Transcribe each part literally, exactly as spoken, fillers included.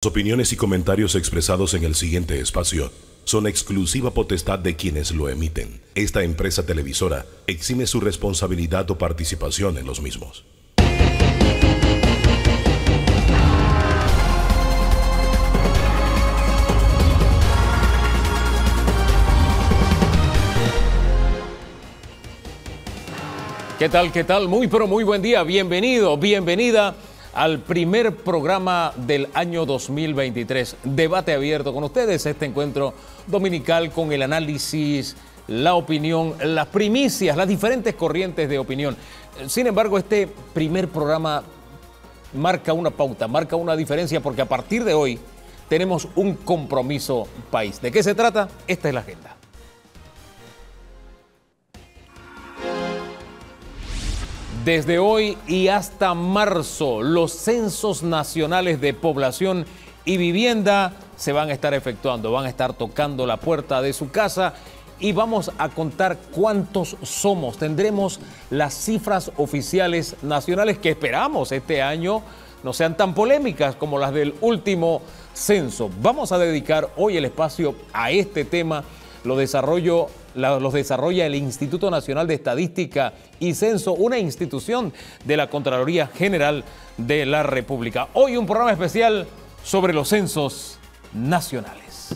Las opiniones y comentarios expresados en el siguiente espacio son exclusiva potestad de quienes lo emiten. Esta empresa televisora exime su responsabilidad o participación en los mismos. ¿Qué tal? ¿Qué tal? Muy pero muy buen día. Bienvenido, bienvenida al primer programa del año dos mil veintitrés, Debate Abierto. Con ustedes este encuentro dominical con el análisis, la opinión, las primicias, las diferentes corrientes de opinión. Sin embargo, este primer programa marca una pauta, marca una diferencia, porque a partir de hoy tenemos un compromiso país. ¿De qué se trata? Esta es la agenda. Desde hoy y hasta marzo, los censos nacionales de población y vivienda se van a estar efectuando, van a estar tocando la puerta de su casa y vamos a contar cuántos somos. Tendremos las cifras oficiales nacionales que esperamos este año no sean tan polémicas como las del último censo. Vamos a dedicar hoy el espacio a este tema. Lo desarrollo los desarrolla el Instituto Nacional de Estadística y Censo, una institución de la Contraloría General de la República. Hoy un programa especial sobre los censos nacionales.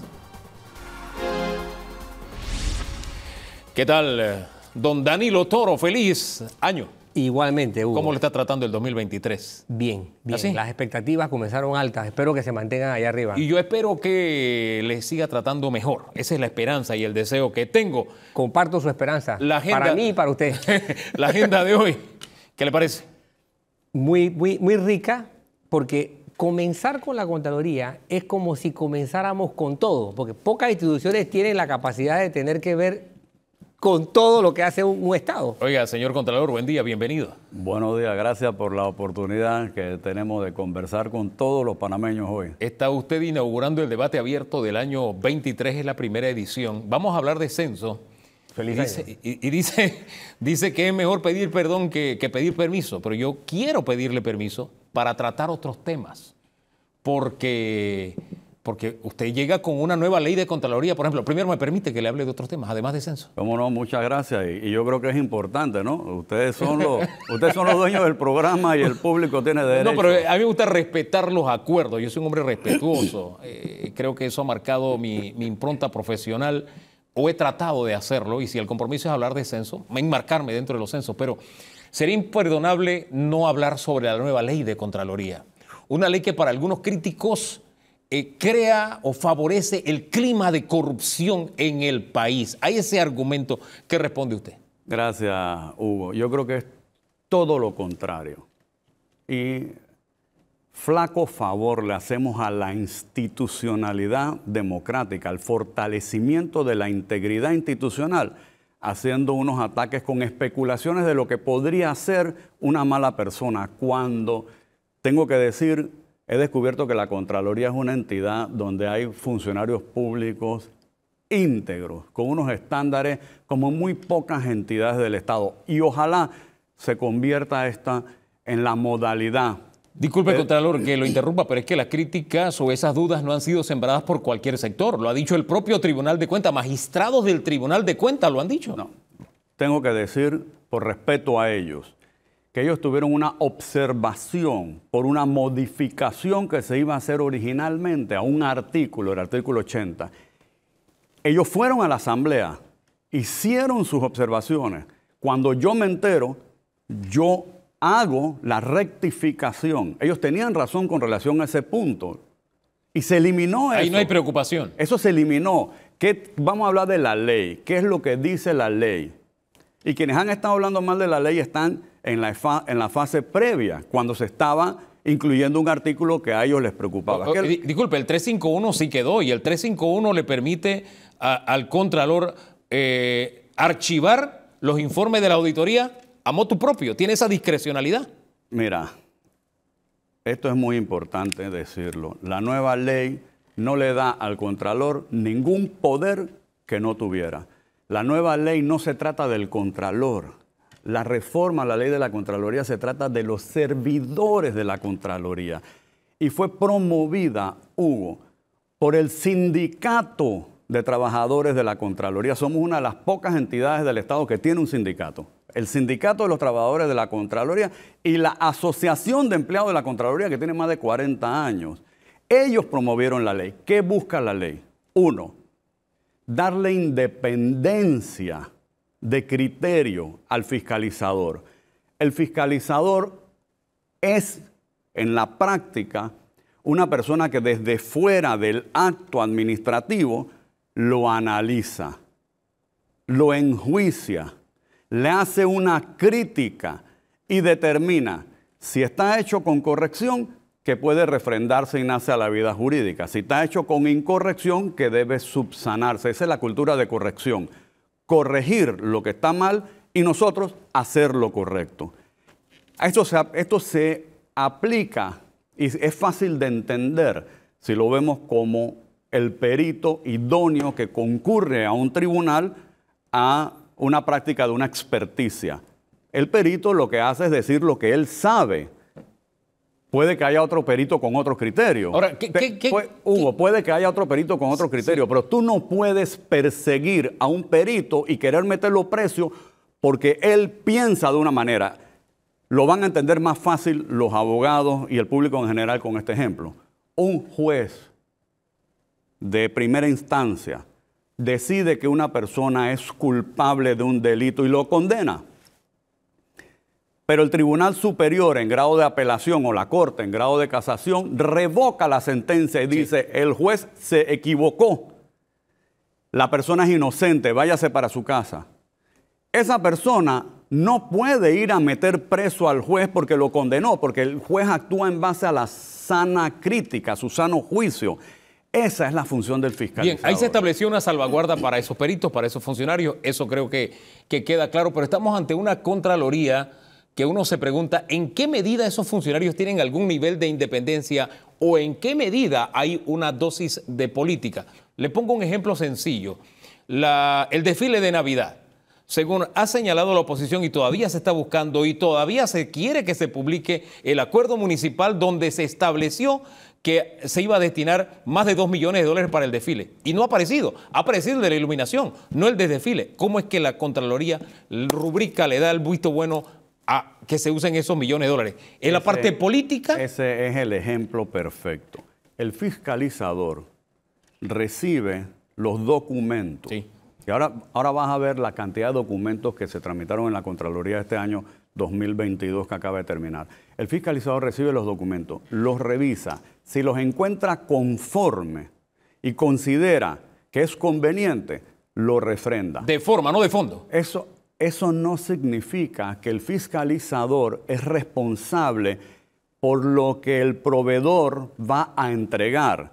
¿Qué tal, don Danilo Toro? Feliz año. Igualmente, Hugo. ¿Cómo le está tratando el dos mil veintitrés? Bien, bien. ¿Así? Las expectativas comenzaron altas. Espero que se mantengan allá arriba. Y yo espero que le siga tratando mejor. Esa es la esperanza y el deseo que tengo. Comparto su esperanza. La agenda, para mí y para usted. La agenda de hoy, ¿qué le parece? Muy, muy, muy rica, porque comenzar con la Contraloría es como si comenzáramos con todo, porque pocas instituciones tienen la capacidad de tener que ver con todo lo que hace un, un Estado. Oiga, señor Contralor, buen día, bienvenido. Buenos días, gracias por la oportunidad que tenemos de conversar con todos los panameños hoy. Está usted inaugurando el Debate Abierto del año veintitrés, es la primera edición. Vamos a hablar de censo. Feliz año. Dice, y, y dice, dice que es mejor pedir perdón que, que pedir permiso, pero yo quiero pedirle permiso para tratar otros temas, porque, porque usted llega con una nueva ley de Contraloría, por ejemplo. Primero me permite que le hable de otros temas, además de censo. Cómo no, muchas gracias. Y, y yo creo que es importante, ¿no? Ustedes son los, ustedes son los dueños del programa y el público tiene derecho. No, pero a mí me gusta respetar los acuerdos. Yo soy un hombre respetuoso. Eh, creo que eso ha marcado mi, mi impronta profesional, o he tratado de hacerlo. Y si el compromiso es hablar de censo, enmarcarme dentro de los censos. Pero sería imperdonable no hablar sobre la nueva ley de Contraloría. Una ley que para algunos críticos Eh, crea o favorece el clima de corrupción en el país. A ese argumento, ¿qué responde usted? Gracias, Hugo. Yo creo que es todo lo contrario. Y flaco favor le hacemos a la institucionalidad democrática, al fortalecimiento de la integridad institucional, haciendo unos ataques con especulaciones de lo que podría ser una mala persona, cuando tengo que decir, he descubierto que la Contraloría es una entidad donde hay funcionarios públicos íntegros, con unos estándares como muy pocas entidades del Estado. Y ojalá se convierta esta en la modalidad. Disculpe, Contralor, que lo interrumpa, pero es que las críticas o esas dudas no han sido sembradas por cualquier sector. Lo ha dicho el propio Tribunal de Cuentas, magistrados del Tribunal de Cuentas lo han dicho. No, tengo que decir, por respeto a ellos, que ellos tuvieron una observación por una modificación que se iba a hacer originalmente a un artículo, el artículo ochenta. Ellos fueron a la asamblea, hicieron sus observaciones. Cuando yo me entero, yo hago la rectificación. Ellos tenían razón con relación a ese punto. Y se eliminó eso. Ahí no hay preocupación. Eso se eliminó. ¿Qué? Vamos a hablar de la ley. ¿Qué es lo que dice la ley? Y quienes han estado hablando mal de la ley están en la, fa, en la fase previa, cuando se estaba incluyendo un artículo que a ellos les preocupaba. O, o, disculpe, el trescientos cincuenta y uno sí quedó, y el trescientos cincuenta y uno le permite a, al Contralor eh, archivar los informes de la auditoría a motu propio. Tiene esa discrecionalidad. Mira, esto es muy importante decirlo. La nueva ley no le da al Contralor ningún poder que no tuviera. La nueva ley no se trata del Contralor. La reforma a la ley de la Contraloría se trata de los servidores de la Contraloría. y fue promovida, Hugo, por el sindicato de trabajadores de la Contraloría. Somos una de las pocas entidades del Estado que tiene un sindicato. El sindicato de los trabajadores de la Contraloría y la Asociación de Empleados de la Contraloría, que tiene más de cuarenta años. Ellos promovieron la ley. ¿Qué busca la ley? Uno, darle independencia de criterio al fiscalizador. El fiscalizador es, en la práctica, una persona que desde fuera del acto administrativo lo analiza, lo enjuicia, le hace una crítica y determina si está hecho con corrección, que puede refrendarse y nace a la vida jurídica. Si está hecho con incorrección, que debe subsanarse. Esa es la cultura de corrección. Corregir lo que está mal y nosotros hacer lo correcto. Esto se, esto se aplica y es fácil de entender si lo vemos como el perito idóneo que concurre a un tribunal a una práctica de una experticia. El perito lo que hace es decir lo que él sabe. Puede que haya otro perito con otro criterio. Ahora, ¿qué, qué, qué, Pu- Hugo, qué? puede que haya otro perito con otro criterio, sí, pero tú no puedes perseguir a un perito y querer meterlo preso porque él piensa de una manera. Lo van a entender más fácil los abogados y el público en general con este ejemplo. Un juez de primera instancia decide que una persona es culpable de un delito y lo condena. Pero el Tribunal Superior en grado de apelación o la Corte en grado de casación revoca la sentencia y dice, sí, el juez se equivocó, la persona es inocente, váyase para su casa. Esa persona no puede ir a meter preso al juez porque lo condenó, porque el juez actúa en base a la sana crítica, a su sano juicio. Esa es la función del fiscalizador. Bien, ahí se estableció una salvaguarda para esos peritos, para esos funcionarios, eso creo que, que queda claro, pero estamos ante una Contraloría que uno se pregunta en qué medida esos funcionarios tienen algún nivel de independencia o en qué medida hay una dosis de política. Le pongo un ejemplo sencillo. La, el desfile de Navidad, según ha señalado la oposición y todavía se está buscando y todavía se quiere que se publique el acuerdo municipal donde se estableció que se iba a destinar más de dos millones de dólares para el desfile. Y no ha aparecido. Ha aparecido el de la iluminación, no el de desfile. ¿Cómo es que la Contraloría rubrica, le da el visto bueno a que se usen esos millones de dólares? ¿En ese, la parte política? Ese es el ejemplo perfecto. El fiscalizador recibe los documentos. Sí. Y ahora, ahora vas a ver la cantidad de documentos que se tramitaron en la Contraloría este año dos mil veintidós que acaba de terminar. El fiscalizador recibe los documentos, los revisa. Si los encuentra conforme y considera que es conveniente, lo refrenda. De forma, no de fondo. Eso Eso no significa que el fiscalizador es responsable por lo que el proveedor va a entregar.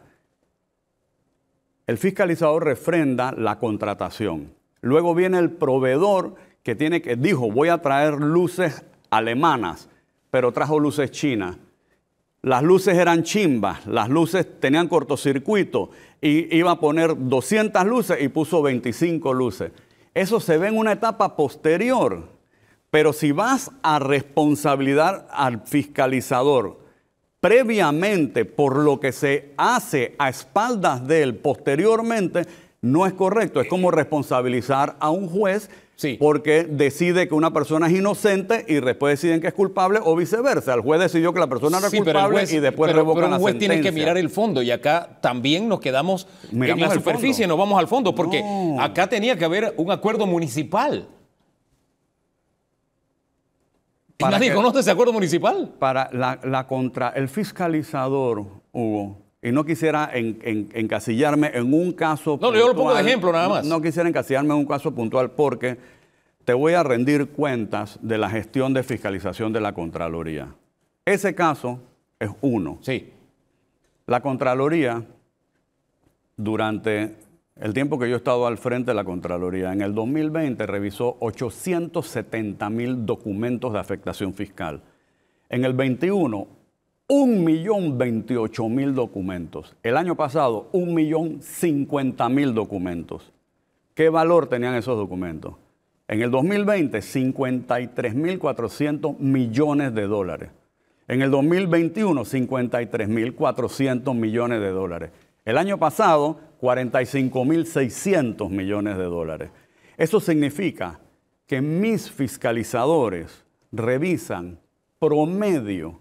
El fiscalizador refrenda la contratación. Luego viene el proveedor que tiene que dijo, voy a traer luces alemanas, pero trajo luces chinas. Las luces eran chimbas, las luces tenían cortocircuito y iba a poner doscientas luces y puso veinticinco luces. Eso se ve en una etapa posterior, pero si vas a responsabilizar al fiscalizador previamente por lo que se hace a espaldas de él posteriormente, no es correcto. Es como responsabilizar a un juez, sí, porque decide que una persona es inocente y después deciden que es culpable o viceversa. El juez decidió que la persona era sí, culpable juez, y después pero, revoca pero la sentencia. Pero el juez tiene que mirar el fondo y acá también nos quedamos Miramos en la superficie, fondo. Nos vamos al fondo porque no. Acá tenía que haber un acuerdo municipal. Para ¿Nadie que, conoce ese acuerdo municipal? Para la, la contra, el fiscalizador, Hugo, y no quisiera en, en, encasillarme en un caso puntual. No, yo lo pongo de ejemplo nada más. No, no quisiera encasillarme en un caso puntual porque te voy a rendir cuentas de la gestión de fiscalización de la Contraloría. Ese caso es uno. Sí. La Contraloría, durante el tiempo que yo he estado al frente de la Contraloría, en el dos mil veinte revisó ochocientos setenta mil documentos de afectación fiscal. En el veintiuno... un millón veintiocho mil documentos. El año pasado, un millón cincuenta mil documentos. ¿Qué valor tenían esos documentos? En el dos mil veinte, cincuenta y tres mil cuatrocientos millones de dólares. En el dos mil veintiuno, cincuenta y tres mil cuatrocientos millones de dólares. El año pasado, cuarenta y cinco mil seiscientos millones de dólares. Eso significa que mis fiscalizadores revisan promedio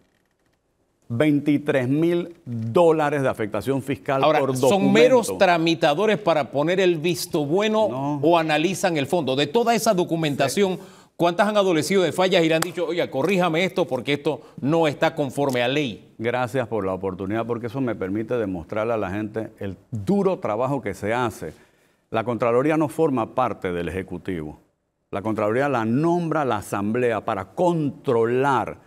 veintitrés mil dólares de afectación fiscal por documento. Ahora, ¿son meros tramitadores para poner el visto bueno no. o analizan el fondo? De toda esa documentación, sí. ¿cuántas han adolecido de fallas y le han dicho, oiga, corríjame esto porque esto no está conforme a ley? Gracias por la oportunidad, porque eso me permite demostrarle a la gente el duro trabajo que se hace. La Contraloría no forma parte del Ejecutivo. La Contraloría la nombra la Asamblea para controlar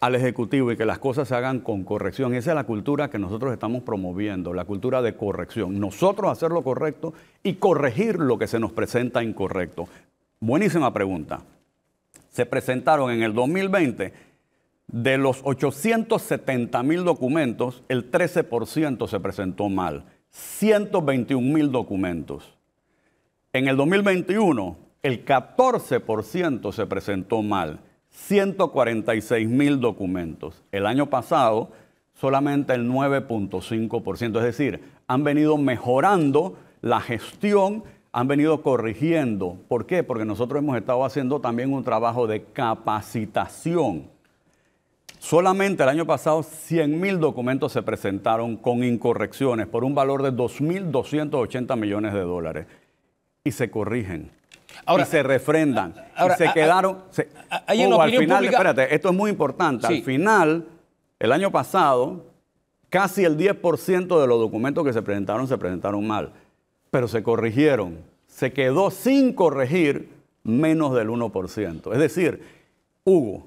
al Ejecutivo y que las cosas se hagan con corrección. Esa es la cultura que nosotros estamos promoviendo, la cultura de corrección. Nosotros hacer lo correcto y corregir lo que se nos presenta incorrecto. Buenísima pregunta. Se presentaron en el dos mil veinte, de los ochocientos setenta mil documentos, el trece por ciento se presentó mal. ciento veintiún mil documentos. En el dos mil veintiuno, el catorce por ciento se presentó mal. ciento cuarenta y seis mil documentos. El año pasado, solamente el nueve punto cinco por ciento. Es decir, han venido mejorando la gestión, han venido corrigiendo. ¿Por qué? Porque nosotros hemos estado haciendo también un trabajo de capacitación. Solamente el año pasado, cien mil documentos se presentaron con incorrecciones por un valor de dos mil doscientos ochenta millones de dólares. Y se corrigen. Ahora, y se refrendan. Ahora, y se quedaron. Se, hay en oh, al final, pública, espérate, esto es muy importante. Sí. Al final, el año pasado, casi el diez por ciento de los documentos que se presentaron se presentaron mal, pero se corrigieron. Se quedó sin corregir menos del uno por ciento. Es decir, Hugo,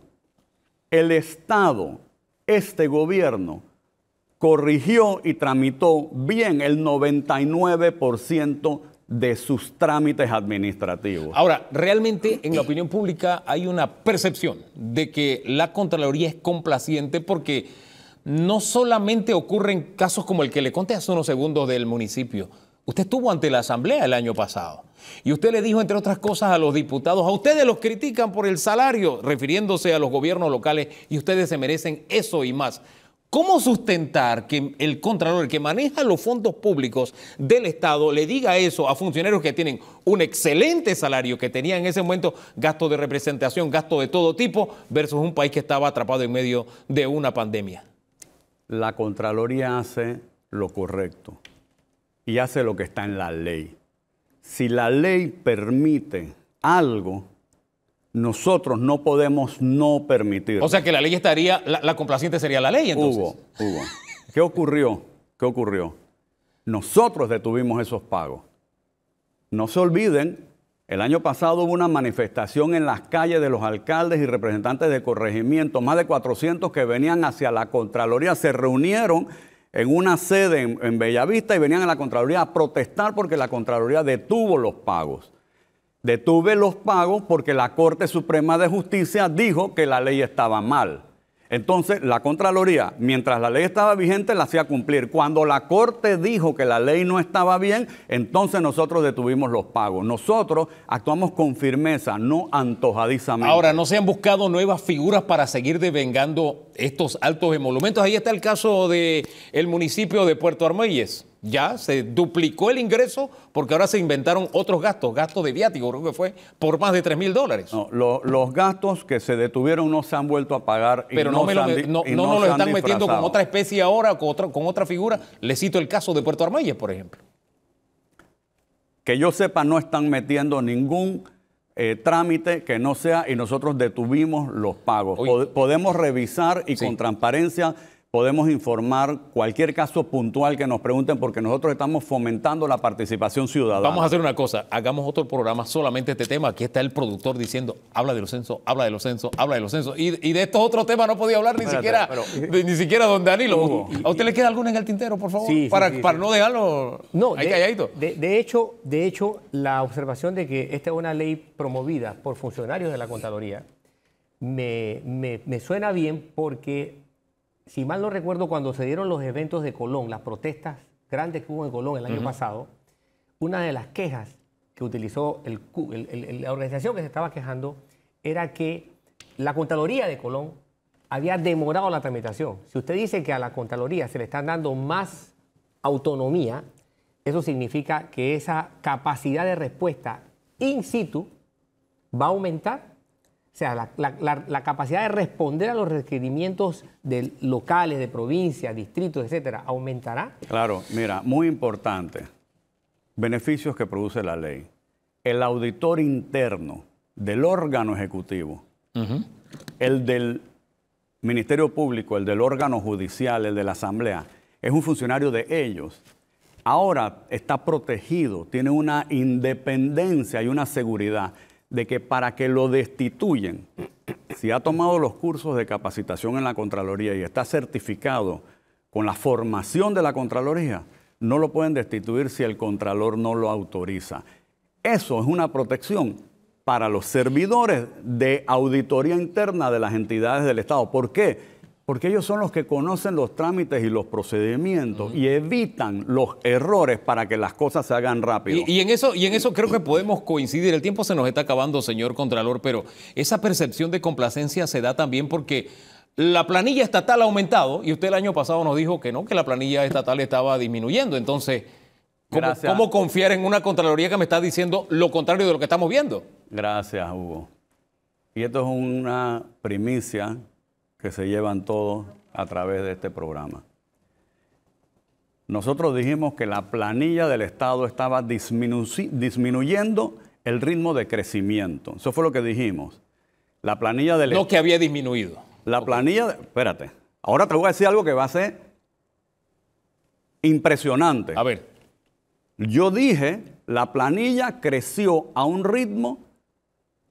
el Estado, este gobierno, corrigió y tramitó bien el noventa y nueve por ciento de sus trámites administrativos. Ahora, realmente en la opinión pública hay una percepción de que la Contraloría es complaciente porque no solamente ocurren casos como el que le conté hace unos segundos del municipio. Usted estuvo ante la Asamblea el año pasado y usted le dijo, entre otras cosas, a los diputados, a ustedes los critican por el salario, refiriéndose a los gobiernos locales, y ustedes se merecen eso y más. ¿Cómo sustentar que el Contralor, el que maneja los fondos públicos del Estado, le diga eso a funcionarios que tienen un excelente salario, que tenían en ese momento gastos de representación, gastos de todo tipo, versus un país que estaba atrapado en medio de una pandemia? La Contraloría hace lo correcto y hace lo que está en la ley. Si la ley permite algo, nosotros no podemos no permitir. O sea que la ley estaría, la, la complaciente sería la ley, entonces. Hugo, Hugo, ¿qué ocurrió? ¿Qué ocurrió? Nosotros detuvimos esos pagos. No se olviden, el año pasado hubo una manifestación en las calles de los alcaldes y representantes de corregimiento, más de cuatrocientos que venían hacia la Contraloría, se reunieron en una sede en, en Bellavista y venían a la Contraloría a protestar porque la Contraloría detuvo los pagos. Detuve los pagos porque la Corte Suprema de Justicia dijo que la ley estaba mal. Entonces, la Contraloría, mientras la ley estaba vigente, la hacía cumplir. Cuando la Corte dijo que la ley no estaba bien, entonces nosotros detuvimos los pagos. Nosotros actuamos con firmeza, no antojadizamente. Ahora, ¿no se han buscado nuevas figuras para seguir devengando estos altos emolumentos? Ahí está el caso del municipio de Puerto Armuelles. Ya se duplicó el ingreso porque ahora se inventaron otros gastos, gastos de viático, creo que fue por más de tres mil dólares. No, lo, los gastos que se detuvieron no se han vuelto a pagar. Pero y no, no, me lo, han, no, y no, no nos lo están metiendo con otra especie ahora, con otra, con otra figura. Le cito el caso de Puerto Armuelles, por ejemplo. Que yo sepa, no están metiendo ningún eh, trámite que no sea, y nosotros detuvimos los pagos. Pod- podemos revisar y sí. con transparencia podemos informar cualquier caso puntual que nos pregunten porque nosotros estamos fomentando la participación ciudadana. Vamos a hacer una cosa, hagamos otro programa solamente este tema. Aquí está el productor diciendo, habla de los censos, habla de los censos, habla de los censos. Y, y de estos otros temas no podía hablar ni Espérate, siquiera pero, de, ni siquiera don Danilo. Hugo, ¿a usted le queda alguna en el tintero, por favor? Sí, para, sí, sí, para no dejarlo no, ahí de, calladito. De, de, hecho, de hecho, la observación de que esta es una ley promovida por funcionarios de la Contraloría me, me, me suena bien porque, si mal no recuerdo, cuando se dieron los eventos de Colón, las protestas grandes que hubo en Colón el año uh-huh. pasado, una de las quejas que utilizó el, el, el, la organización que se estaba quejando era que la Contraloría de Colón había demorado la tramitación. Si usted dice que a la Contraloría se le están dando más autonomía, eso significa que esa capacidad de respuesta in situ va a aumentar. O sea, la, la, la, la capacidad de responder a los requerimientos de locales, de provincias, distritos, etcétera, aumentará. Claro, mira, muy importante. Beneficios que produce la ley. El auditor interno del órgano ejecutivo, uh-huh. el del Ministerio Público, el del órgano judicial, el de la Asamblea, es un funcionario de ellos. Ahora está protegido, tiene una independencia y una seguridad de que para que lo destituyen, si ha tomado los cursos de capacitación en la Contraloría y está certificado con la formación de la Contraloría, no lo pueden destituir si el Contralor no lo autoriza. Eso es una protección para los servidores de auditoría interna de las entidades del Estado. ¿Por qué? Porque ellos son los que conocen los trámites y los procedimientos uh-huh. y evitan los errores para que las cosas se hagan rápido. Y, y, en eso, y en eso creo que podemos coincidir. El tiempo se nos está acabando, señor Contralor, pero esa percepción de complacencia se da también porque la planilla estatal ha aumentado y usted el año pasado nos dijo que no, que la planilla estatal estaba disminuyendo. Entonces, ¿cómo, cómo confiar en una Contraloría que me está diciendo lo contrario de lo que estamos viendo? Gracias, Hugo. Y esto es una primicia que se llevan todos a través de este programa. Nosotros dijimos que la planilla del Estado estaba disminu disminuyendo el ritmo de crecimiento. Eso fue lo que dijimos. La planilla del... No que había disminuido. La okay. planilla... De... Espérate. Ahora te voy a decir algo que va a ser impresionante. A ver. Yo dije, la planilla creció a un ritmo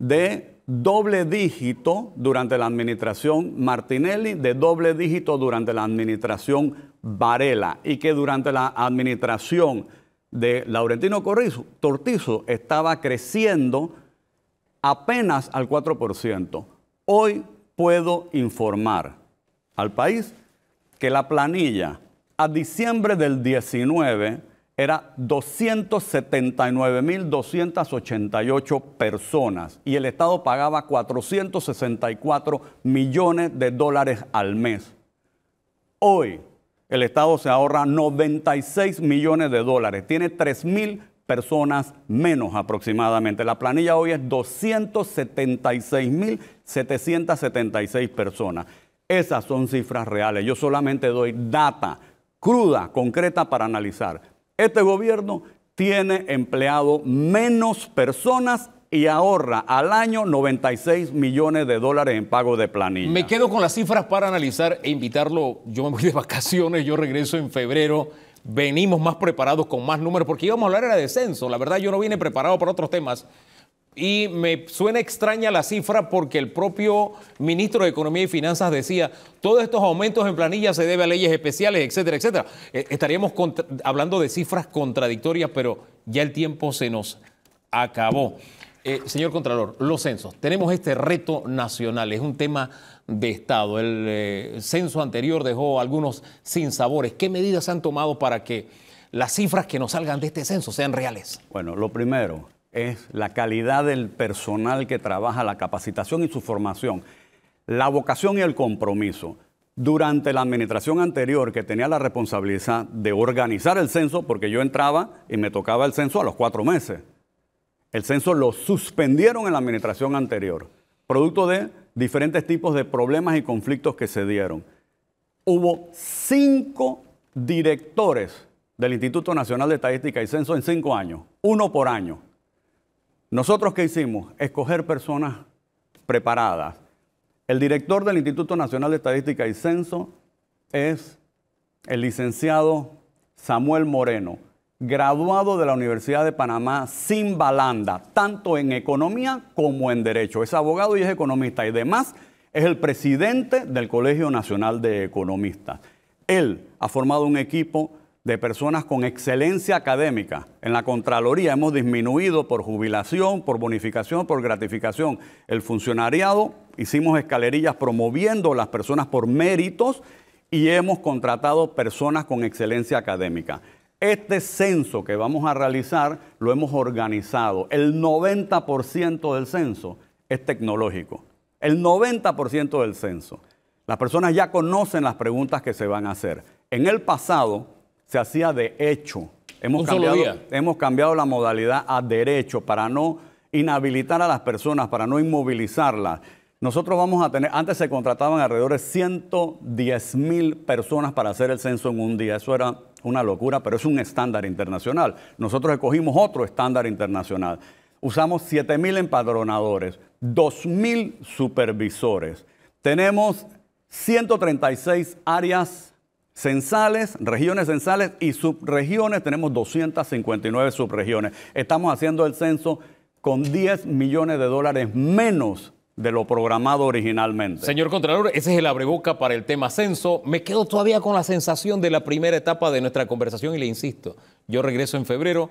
de... doble dígito durante la administración Martinelli, de doble dígito durante la administración Varela, y que durante la administración de Laurentino Cortizo, Cortizo estaba creciendo apenas al cuatro por ciento. Hoy puedo informar al país que la planilla a diciembre del diecinueve era doscientas setenta y nueve mil doscientas ochenta y ocho personas y el Estado pagaba cuatrocientos sesenta y cuatro millones de dólares al mes. Hoy el Estado se ahorra noventa y seis millones de dólares, tiene tres mil personas menos aproximadamente. La planilla hoy es doscientas setenta y seis mil setecientas setenta y seis personas. Esas son cifras reales, yo solamente doy data cruda, concreta para analizar. Este gobierno tiene empleado menos personas y ahorra al año noventa y seis millones de dólares en pago de planilla. Me quedo con las cifras para analizar e invitarlo. Yo me voy de vacaciones, yo regreso en febrero. Venimos más preparados con más números porque íbamos a hablar era de censo. La verdad yo no vine preparado para otros temas. Y me suena extraña la cifra porque el propio ministro de Economía y Finanzas decía todos estos aumentos en planilla se deben a leyes especiales, etcétera, etcétera. Eh, estaríamos contra, hablando de cifras contradictorias, pero ya el tiempo se nos acabó. Eh, señor Contralor, los censos. Tenemos este reto nacional, es un tema de Estado. El eh, censo anterior dejó algunos sinsabores. ¿Qué medidas se han tomado para que las cifras que nos salgan de este censo sean reales? Bueno, lo primero es la calidad del personal que trabaja, la capacitación y su formación, la vocación y el compromiso. Durante la administración anterior, que tenía la responsabilidad de organizar el censo, porque yo entraba y me tocaba el censo a los cuatro meses. El censo lo suspendieron en la administración anterior, producto de diferentes tipos de problemas y conflictos que se dieron. Hubo cinco directores del Instituto Nacional de Estadística y Censo en cinco años, uno por año. ¿Nosotros qué hicimos? Escoger personas preparadas. El director del Instituto Nacional de Estadística y Censo es el licenciado Samuel Moreno, graduado de la Universidad de Panamá sin balanda, tanto en economía como en derecho. Es abogado y es economista y además es el presidente del Colegio Nacional de Economistas. Él ha formado un equipo de personas con excelencia académica. En la Contraloría hemos disminuido por jubilación, por bonificación, por gratificación. El funcionariado, hicimos escalerillas promoviendo las personas por méritos y hemos contratado personas con excelencia académica. Este censo que vamos a realizar lo hemos organizado. El noventa por ciento del censo es tecnológico. El noventa por ciento del censo. Las personas ya conocen las preguntas que se van a hacer. En el pasado se hacía de hecho. Hemos cambiado, hemos cambiado la modalidad a derecho para no inhabilitar a las personas, para no inmovilizarlas. Nosotros vamos a tener, antes se contrataban alrededor de ciento diez mil personas para hacer el censo en un día. Eso era una locura, pero es un estándar internacional. Nosotros escogimos otro estándar internacional. Usamos siete mil empadronadores, dos mil supervisores. Tenemos ciento treinta y seis áreas censales, regiones censales y subregiones. Tenemos doscientas cincuenta y nueve subregiones. Estamos haciendo el censo con diez millones de dólares menos de lo programado originalmente. Señor Contralor, ese es el abreboca para el tema censo. Me quedo todavía con la sensación de la primera etapa de nuestra conversación y le insisto, yo regreso en febrero,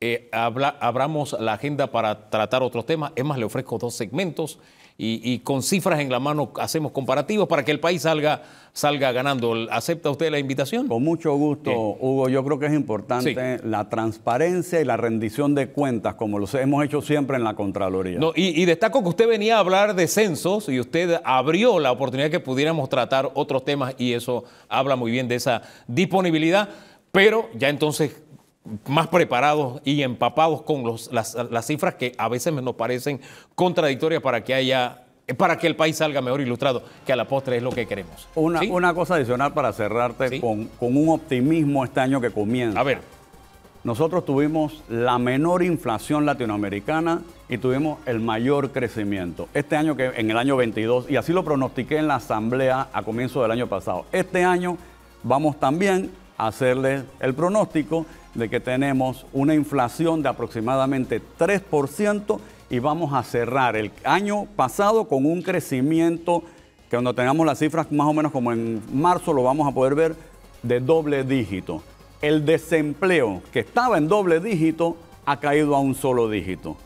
eh, habla, abramos la agenda para tratar otros temas. Es más, le ofrezco dos segmentos y, y con cifras en la mano hacemos comparativos para que el país salga, salga ganando. ¿Acepta usted la invitación? Con mucho gusto, eh, Hugo. Yo creo que es importante sí. la transparencia y la rendición de cuentas, como lo hemos hecho siempre en la Contraloría. No, y, y destaco que usted venía a hablar de censos y usted abrió la oportunidad que pudiéramos tratar otros temas y eso habla muy bien de esa disponibilidad, pero ya entonces más preparados y empapados con los, las, las cifras que a veces nos parecen contradictorias para que haya, para que el país salga mejor ilustrado, que a la postre es lo que queremos. Una, ¿Sí? una cosa adicional para cerrarte ¿Sí? con, con un optimismo este año que comienza. A ver. Nosotros tuvimos la menor inflación latinoamericana y tuvimos el mayor crecimiento. Este año, que en el año veintidós, y así lo pronostiqué en la asamblea a comienzo del año pasado. Este año vamos también a hacerles el pronóstico de que tenemos una inflación de aproximadamente tres por ciento y vamos a cerrar el año pasado con un crecimiento que cuando tengamos las cifras más o menos como en marzo lo vamos a poder ver de doble dígito. El desempleo que estaba en doble dígito ha caído a un solo dígito.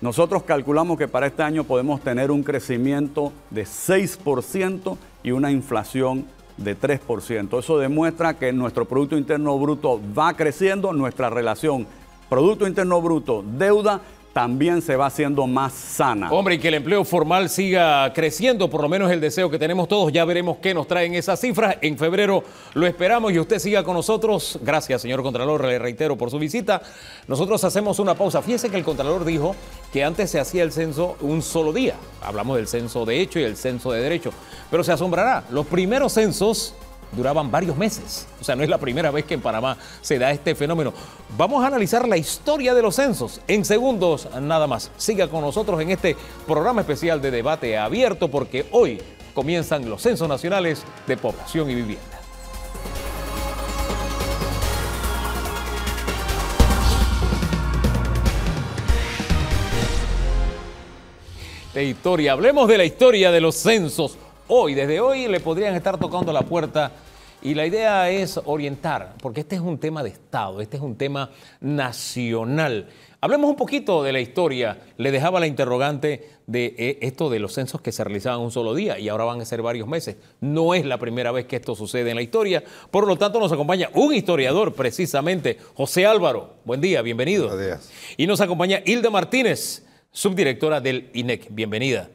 Nosotros calculamos que para este año podemos tener un crecimiento de seis por ciento y una inflación de tres por ciento. Eso demuestra que nuestro Producto Interno Bruto va creciendo, nuestra relación Producto Interno Bruto-deuda también se va haciendo más sana. Hombre, y que el empleo formal siga creciendo, por lo menos el deseo que tenemos todos. Ya veremos qué nos traen esas cifras. En febrero lo esperamos y usted siga con nosotros. Gracias, señor Contralor, le reitero por su visita. Nosotros hacemos una pausa. Fíjese que el Contralor dijo que antes se hacía el censo un solo día. Hablamos del censo de hecho y el censo de derecho. Pero se asombrará, los primeros censos duraban varios meses. O sea, no es la primera vez que en Panamá se da este fenómeno. Vamos a analizar la historia de los censos en segundos nada más. Siga con nosotros en este programa especial de debate abierto porque hoy comienzan los Censos Nacionales de Población y Vivienda. De historia, hablemos de la historia de los censos. Hoy, desde hoy, le podrían estar tocando la puerta y la idea es orientar, porque este es un tema de Estado, este es un tema nacional. Hablemos un poquito de la historia. Le dejaba la interrogante de eh, esto de los censos que se realizaban un solo día y ahora van a ser varios meses. No es la primera vez que esto sucede en la historia, por lo tanto nos acompaña un historiador precisamente, José Alvarado. Buen día, bienvenido. Buenos días. Y nos acompaña Hilda Martínez, subdirectora del I N E C. Bienvenida.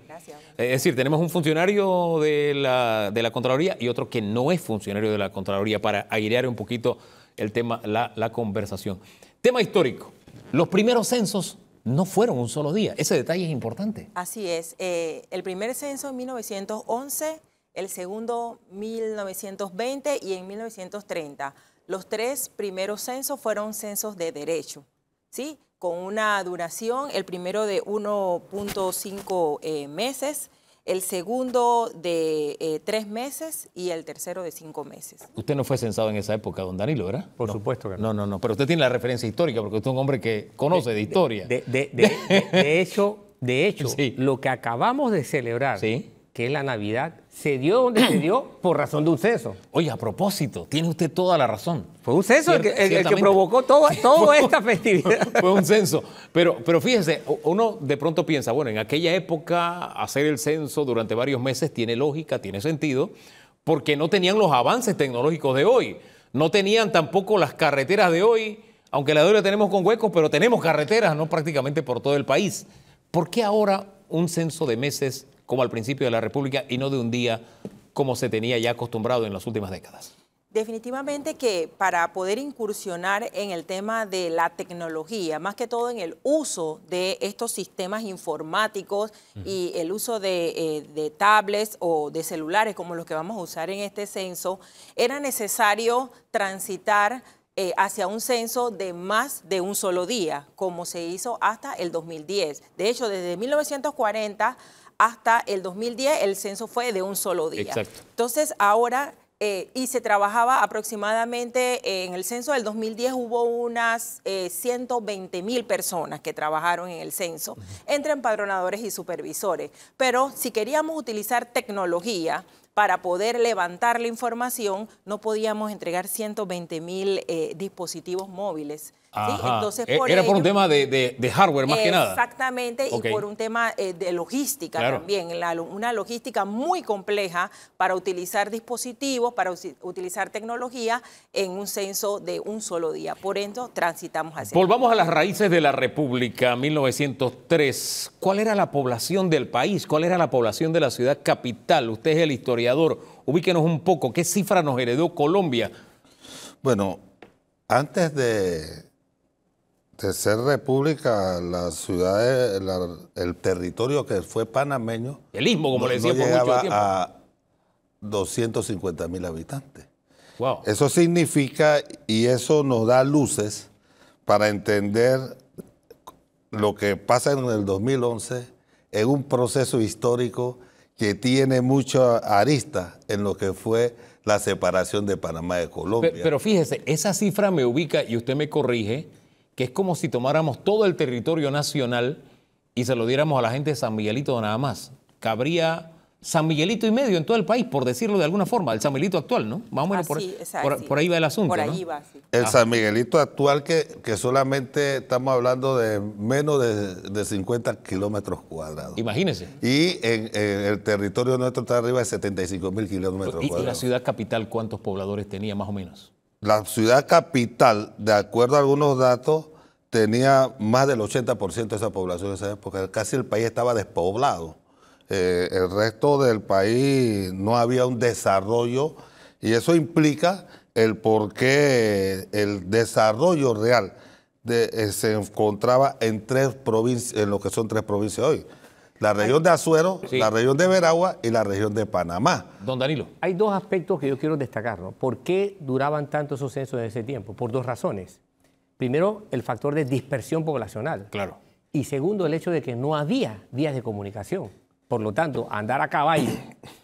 Es decir, tenemos un funcionario de la, de la Contraloría y otro que no es funcionario de la Contraloría para airear un poquito el tema, la, la conversación. Tema histórico. Los primeros censos no fueron un solo día. Ese detalle es importante. Así es. Eh, el primer censo en mil novecientos once, el segundo en mil novecientos veinte y en mil novecientos treinta. Los tres primeros censos fueron censos de derecho, ¿sí?, con una duración, el primero de uno punto cinco eh, meses, el segundo de eh, tres meses y el tercero de cinco meses. Usted no fue censado en esa época, don Danilo, ¿verdad? Por no, supuesto que no. No, no, no, pero usted tiene la referencia histórica porque usted es un hombre que conoce de, de historia. De, de, de, de, de hecho, de hecho sí. lo que acabamos de celebrar, ¿sí?, que es la Navidad, se dio donde se dio por razón de un censo. Oye, a propósito, tiene usted toda la razón. Fue un censo Cier el, que, el que provocó todo, toda esta festividad. Fue un censo. Pero, pero fíjese, uno de pronto piensa, bueno, en aquella época hacer el censo durante varios meses tiene lógica, tiene sentido, porque no tenían los avances tecnológicos de hoy. No tenían tampoco las carreteras de hoy, aunque la de hoy la tenemos con huecos, pero tenemos carreteras, ¿no?, prácticamente por todo el país. ¿Por qué ahora un censo de meses como al principio de la República y no de un día como se tenía ya acostumbrado en las últimas décadas? Definitivamente que para poder incursionar en el tema de la tecnología, más que todo en el uso de estos sistemas informáticos uh-huh. y el uso de, eh, de tablets o de celulares como los que vamos a usar en este censo, era necesario transitar Eh, hacia un censo de más de un solo día, como se hizo hasta el dos mil diez. De hecho, desde mil novecientos cuarenta hasta el dos mil diez el censo fue de un solo día. Exacto. Entonces, ahora, eh, y se trabajaba aproximadamente, eh, en el censo del dos mil diez hubo unas eh, ciento veinte mil personas que trabajaron en el censo, uh-huh. entre empadronadores y supervisores. Pero si queríamos utilizar tecnología para poder levantar la información, no podíamos entregar ciento veinte mil eh, dispositivos móviles. ¿Sí? Entonces, por Era ello, por un tema de, de, de hardware más que nada. Exactamente, okay. y por un tema eh, de logística claro. también, la, una logística muy compleja para utilizar dispositivos, para utilizar tecnología en un censo de un solo día. Por eso transitamos hacia... Volvamos a las raíces de la República, mil novecientos tres. ¿Cuál era la población del país? ¿Cuál era la población de la ciudad capital? Usted es el historiador, ubíquenos un poco. ¿Qué cifra nos heredó Colombia? Bueno, antes de... de ser república, la ciudad, la, el territorio que fue panameño... El Istmo, como no, le decía no por mucho tiempo. A doscientos cincuenta mil habitantes. Wow. Eso significa, y eso nos da luces para entender lo que pasa en el dos mil once, en un proceso histórico que tiene mucha arista en lo que fue la separación de Panamá de Colombia. Pero, pero fíjese, esa cifra me ubica, y usted me corrige, que es como si tomáramos todo el territorio nacional y se lo diéramos a la gente de San Miguelito nada más. Cabría San Miguelito y medio en todo el país, por decirlo de alguna forma, el San Miguelito actual, ¿no? Más o menos por, por, por ahí va el asunto. Por ahí ¿no? va, sí. El ah. San Miguelito actual que, que solamente estamos hablando de menos de, de cincuenta kilómetros cuadrados. Imagínense. Y en, en el territorio nuestro está arriba de setenta y cinco mil kilómetros cuadrados. ¿Y la ciudad capital cuántos pobladores tenía más o menos? La ciudad capital, de acuerdo a algunos datos, tenía más del ochenta por ciento de esa población en esa época. Casi el país estaba despoblado. Eh, el resto del país no había un desarrollo y eso implica el por qué el desarrollo real de, eh, se encontraba en tres provincias, en lo que son tres provincias hoy. La región de Azuero, sí. la región de Veragua y la región de Panamá. Don Danilo. Hay dos aspectos que yo quiero destacar, ¿no? ¿Por qué duraban tanto esos censos en ese tiempo? Por dos razones. Primero, el factor de dispersión poblacional. Claro. Y segundo, el hecho de que no había vías de comunicación. Por lo tanto, andar a caballo,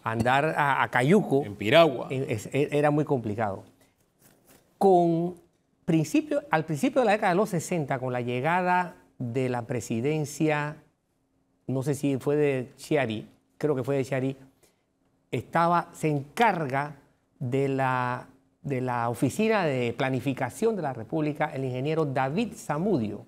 andar a, a cayuco... En piragua. Es, era muy complicado. Con principio, al principio de la década de los sesenta, con la llegada de la presidencia... no sé si fue de Chiari, creo que fue de Chiari, estaba, se encarga de la, de la Oficina de Planificación de la República el ingeniero David Samudio.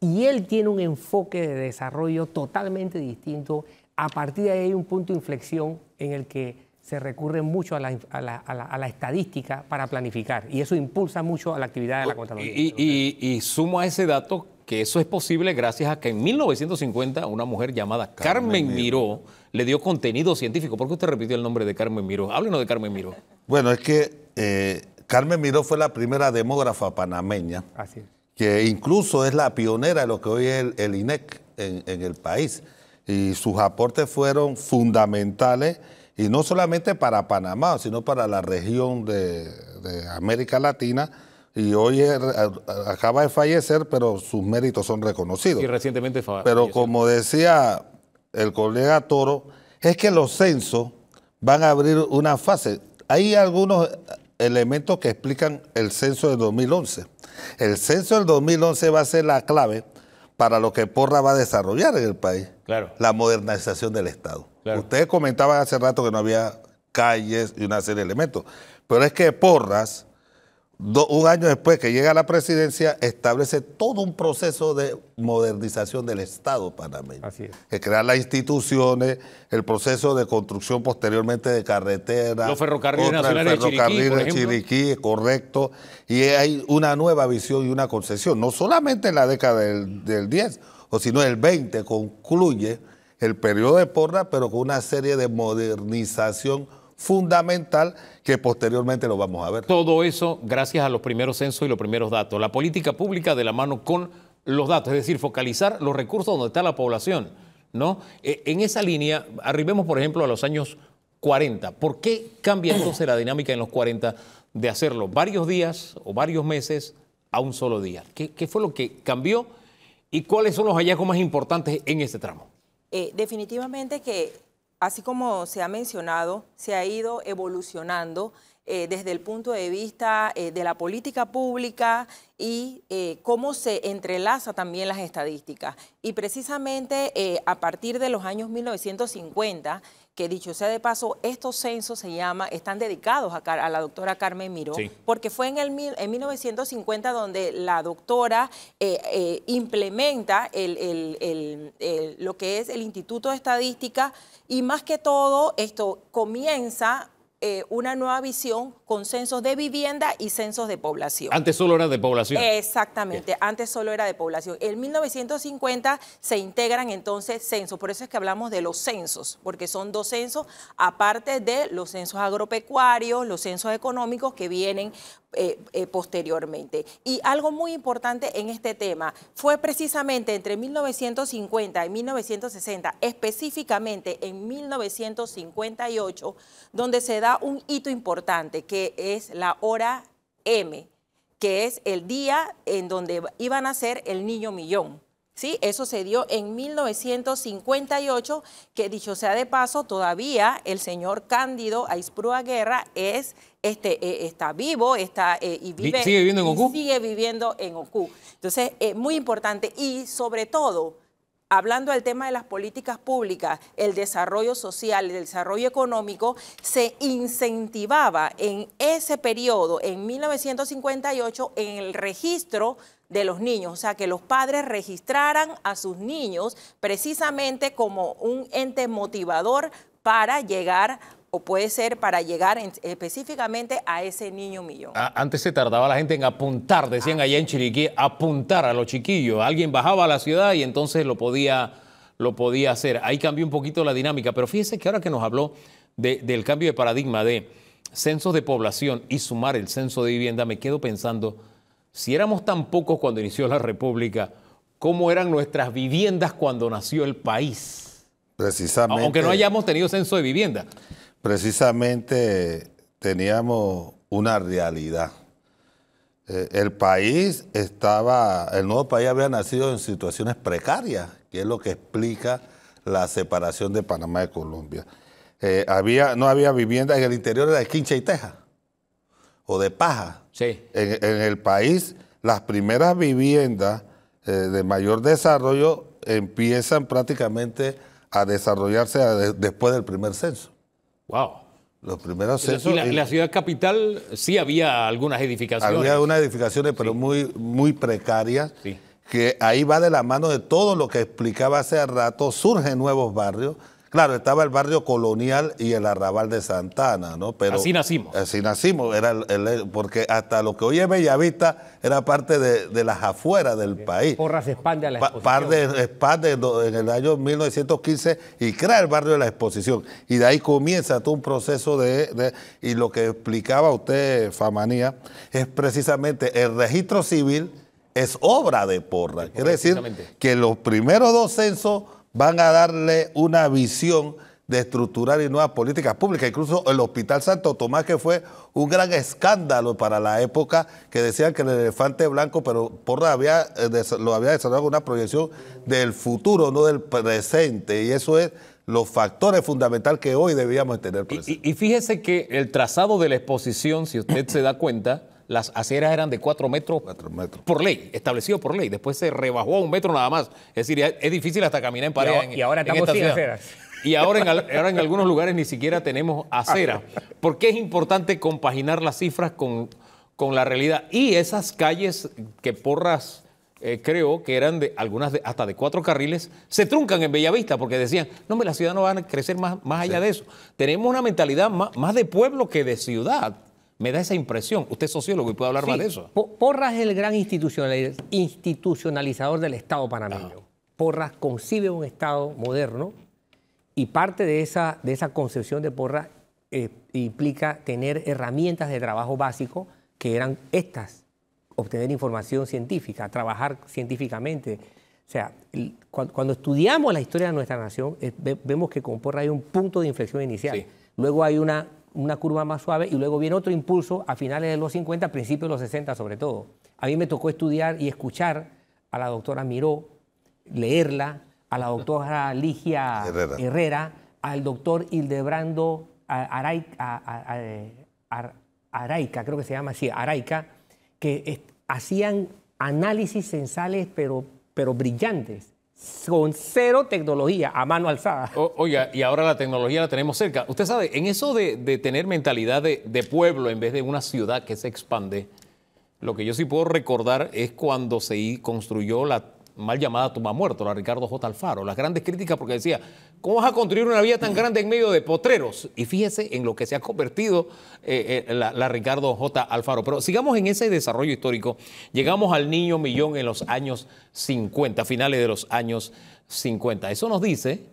Y él tiene un enfoque de desarrollo totalmente distinto. A partir de ahí hay un punto de inflexión en el que se recurre mucho a la, a la, a la, a la estadística para planificar. Y eso impulsa mucho a la actividad de la Contraloría. Y, y, y, y sumo a ese dato... que eso es posible gracias a que en mil novecientos cincuenta una mujer llamada Carmen, Carmen Miró, Miró le dio contenido científico. ¿Por qué usted repitió el nombre de Carmen Miró? Háblenos de Carmen Miró. Bueno, es que eh, Carmen Miró fue la primera demógrafa panameña, Así es. que incluso es la pionera de lo que hoy es el, el I N E C en, en el país. Y sus aportes fueron fundamentales, y no solamente para Panamá, sino para la región de, de América Latina. Y hoy er, acaba de fallecer, pero sus méritos son reconocidos. Y recientemente falleció. Pero como decía el colega Toro, es que los censos van a abrir una fase. Hay algunos elementos que explican el censo del dos mil once. El censo del dos mil once va a ser la clave para lo que Porra va a desarrollar en el país. Claro. La modernización del Estado. Claro. Ustedes comentaban hace rato que no había calles y una serie de elementos. Pero es que Porras... Do, un año después que llega a la presidencia, establece todo un proceso de modernización del Estado panameño. Así es. Que crear las instituciones, el proceso de construcción posteriormente de carreteras. Los ferrocarriles nacionales de Chiriquí, por ejemplo. Chiriquí, correcto. Y hay una nueva visión y una concepción. No solamente en la década del, del diez, o sino el veinte, concluye el periodo de Porra, pero con una serie de modernización fundamental que posteriormente lo vamos a ver. Todo eso gracias a los primeros censos y los primeros datos. La política pública de la mano con los datos, es decir, focalizar los recursos donde está la población, ¿no? En esa línea, arribemos por ejemplo a los años cuarenta. ¿Por qué cambia entonces la dinámica en los cuarenta de hacerlo varios días o varios meses a un solo día? ¿Qué, qué fue lo que cambió y cuáles son los hallazgos más importantes en este tramo? Eh, definitivamente que, así como se ha mencionado, se ha ido evolucionando eh, desde el punto de vista eh, de la política pública y eh, cómo se entrelaza también las estadísticas. Y precisamente eh, a partir de los años mil novecientos cincuenta, que dicho sea de paso, estos censos se llama, están dedicados a, a la doctora Carmen Miró, sí, porque fue en, el, en mil novecientos cincuenta donde la doctora eh, eh, implementa el, el, el, el, lo que es el Instituto de Estadística y más que todo esto comienza Eh, una nueva visión con censos de vivienda y censos de población. Antes solo era de población. Exactamente, bien, antes solo era de población. En mil novecientos cincuenta se integran entonces censos, por eso es que hablamos de los censos, porque son dos censos, aparte de los censos agropecuarios, los censos económicos que vienen eh, eh, posteriormente. Y algo muy importante en este tema fue precisamente entre mil novecientos cincuenta y mil novecientos sesenta, específicamente en mil novecientos cincuenta y ocho, donde se da un hito importante que es la hora M, que es el día en donde iba a nacer el niño millón. ¿Sí? Eso se dio en mil novecientos cincuenta y ocho, que dicho sea de paso, todavía el señor Cándido Aizprúa Guerra es, este, eh, está vivo está, eh, y vive, sigue viviendo en Ocú. Sigue viviendo en Ocú. Entonces, eh, muy importante y sobre todo, hablando del tema de las políticas públicas, el desarrollo social, el desarrollo económico, se incentivaba en ese periodo, en mil novecientos cincuenta y ocho, en el registro de los niños, o sea, que los padres registraran a sus niños precisamente como un ente motivador para llegar, o puede ser para llegar en, específicamente a ese niño millón. Antes se tardaba la gente en apuntar, decían ah, allá en Chiriquí, apuntar a los chiquillos. Alguien bajaba a la ciudad y entonces lo podía, lo podía hacer. Ahí cambió un poquito la dinámica, pero fíjese que ahora que nos habló de, del cambio de paradigma de censos de población y sumar el censo de vivienda, me quedo pensando, si éramos tan pocos cuando inició la República, ¿cómo eran nuestras viviendas cuando nació el país? Precisamente. Aunque no hayamos tenido censo de vivienda. Precisamente teníamos una realidad. Eh, el país estaba, el nuevo país había nacido en situaciones precarias, que es lo que explica la separación de Panamá de Colombia. Eh, había, no había vivienda en el interior, era de quincha y teja, o de paja. Sí. En, en el país, las primeras viviendas eh, de mayor desarrollo empiezan prácticamente a desarrollarse a de, después del primer censo. Wow. Los primeros censos. Y la, y la ciudad capital sí había algunas edificaciones. Había algunas edificaciones, pero sí, muy, muy precarias, sí, que ahí va de la mano de todo lo que explicaba hace rato, surgen nuevos barrios. Claro, estaba el barrio colonial y el arrabal de Santana, ¿no? Pero así nacimos. Así nacimos, era el, el, porque hasta lo que hoy es Bellavista era parte de, de las afueras del país. Porras expande a la exposición. Pa, par de, expande en el año mil novecientos quince y crea el barrio de la exposición. Y de ahí comienza todo un proceso de... de y lo que explicaba usted, Famanía, es precisamente el registro civil es obra de Porras. Sí, quiere decir que los primeros dos censos van a darle una visión de estructurar y nuevas políticas públicas. Incluso el Hospital Santo Tomás, que fue un gran escándalo para la época, que decían que el elefante blanco, pero Porras había, lo había desarrollado con una proyección del futuro, no del presente. Y eso es los factores fundamentales que hoy debíamos tener presentes. Y, y fíjese que el trazado de la exposición, si usted se da cuenta, las aceras eran de cuatro metros, cuatro metros por ley, establecido por ley. Después se rebajó a un metro nada más. Es decir, es difícil hasta caminar en pareja. Y, y ahora estamos sin aceras. Y ahora en, ahora en algunos lugares ni siquiera tenemos aceras. ¿Por qué es importante compaginar las cifras con, con la realidad? Y esas calles que Porras eh, creó, que eran de algunas de, hasta de cuatro carriles, se truncan en Bellavista porque decían, no, la ciudad no va a crecer más, más allá, sí, de eso. Tenemos una mentalidad más, más de pueblo que de ciudad. Me da esa impresión. Usted es sociólogo y puede hablar, sí, más de eso. Porras es el gran institucionalizador del Estado panameño. Ajá. Porras concibe un Estado moderno y parte de esa, de esa concepción de Porras eh, implica tener herramientas de trabajo básico que eran estas: obtener información científica, trabajar científicamente. O sea, cuando, cuando estudiamos la historia de nuestra nación, eh, vemos que con Porra hay un punto de inflexión inicial. Sí. Luego hay una, una curva más suave y luego viene otro impulso a finales de los cincuenta, principios de los sesenta sobre todo. A mí me tocó estudiar y escuchar a la doctora Miró, leerla, a la doctora Ligia Herrera, Herrera al doctor Hildebrando Araica, creo que se llama así, Araica, que hacían análisis censales pero, pero brillantes, con cero tecnología, a mano alzada. O, oiga, y ahora la tecnología la tenemos cerca. Usted sabe, en eso de, de tener mentalidad de, de pueblo en vez de una ciudad que se expande, lo que yo sí puedo recordar es cuando se construyó la mal llamada tumba muerto, la Ricardo J. Alfaro. Las grandes críticas porque decía, ¿cómo vas a construir una vía tan grande en medio de potreros? Y fíjese en lo que se ha convertido eh, eh, la, la Ricardo J. Alfaro. Pero sigamos en ese desarrollo histórico. Llegamos al niño millón en los años cincuenta, finales de los años cincuenta. Eso nos dice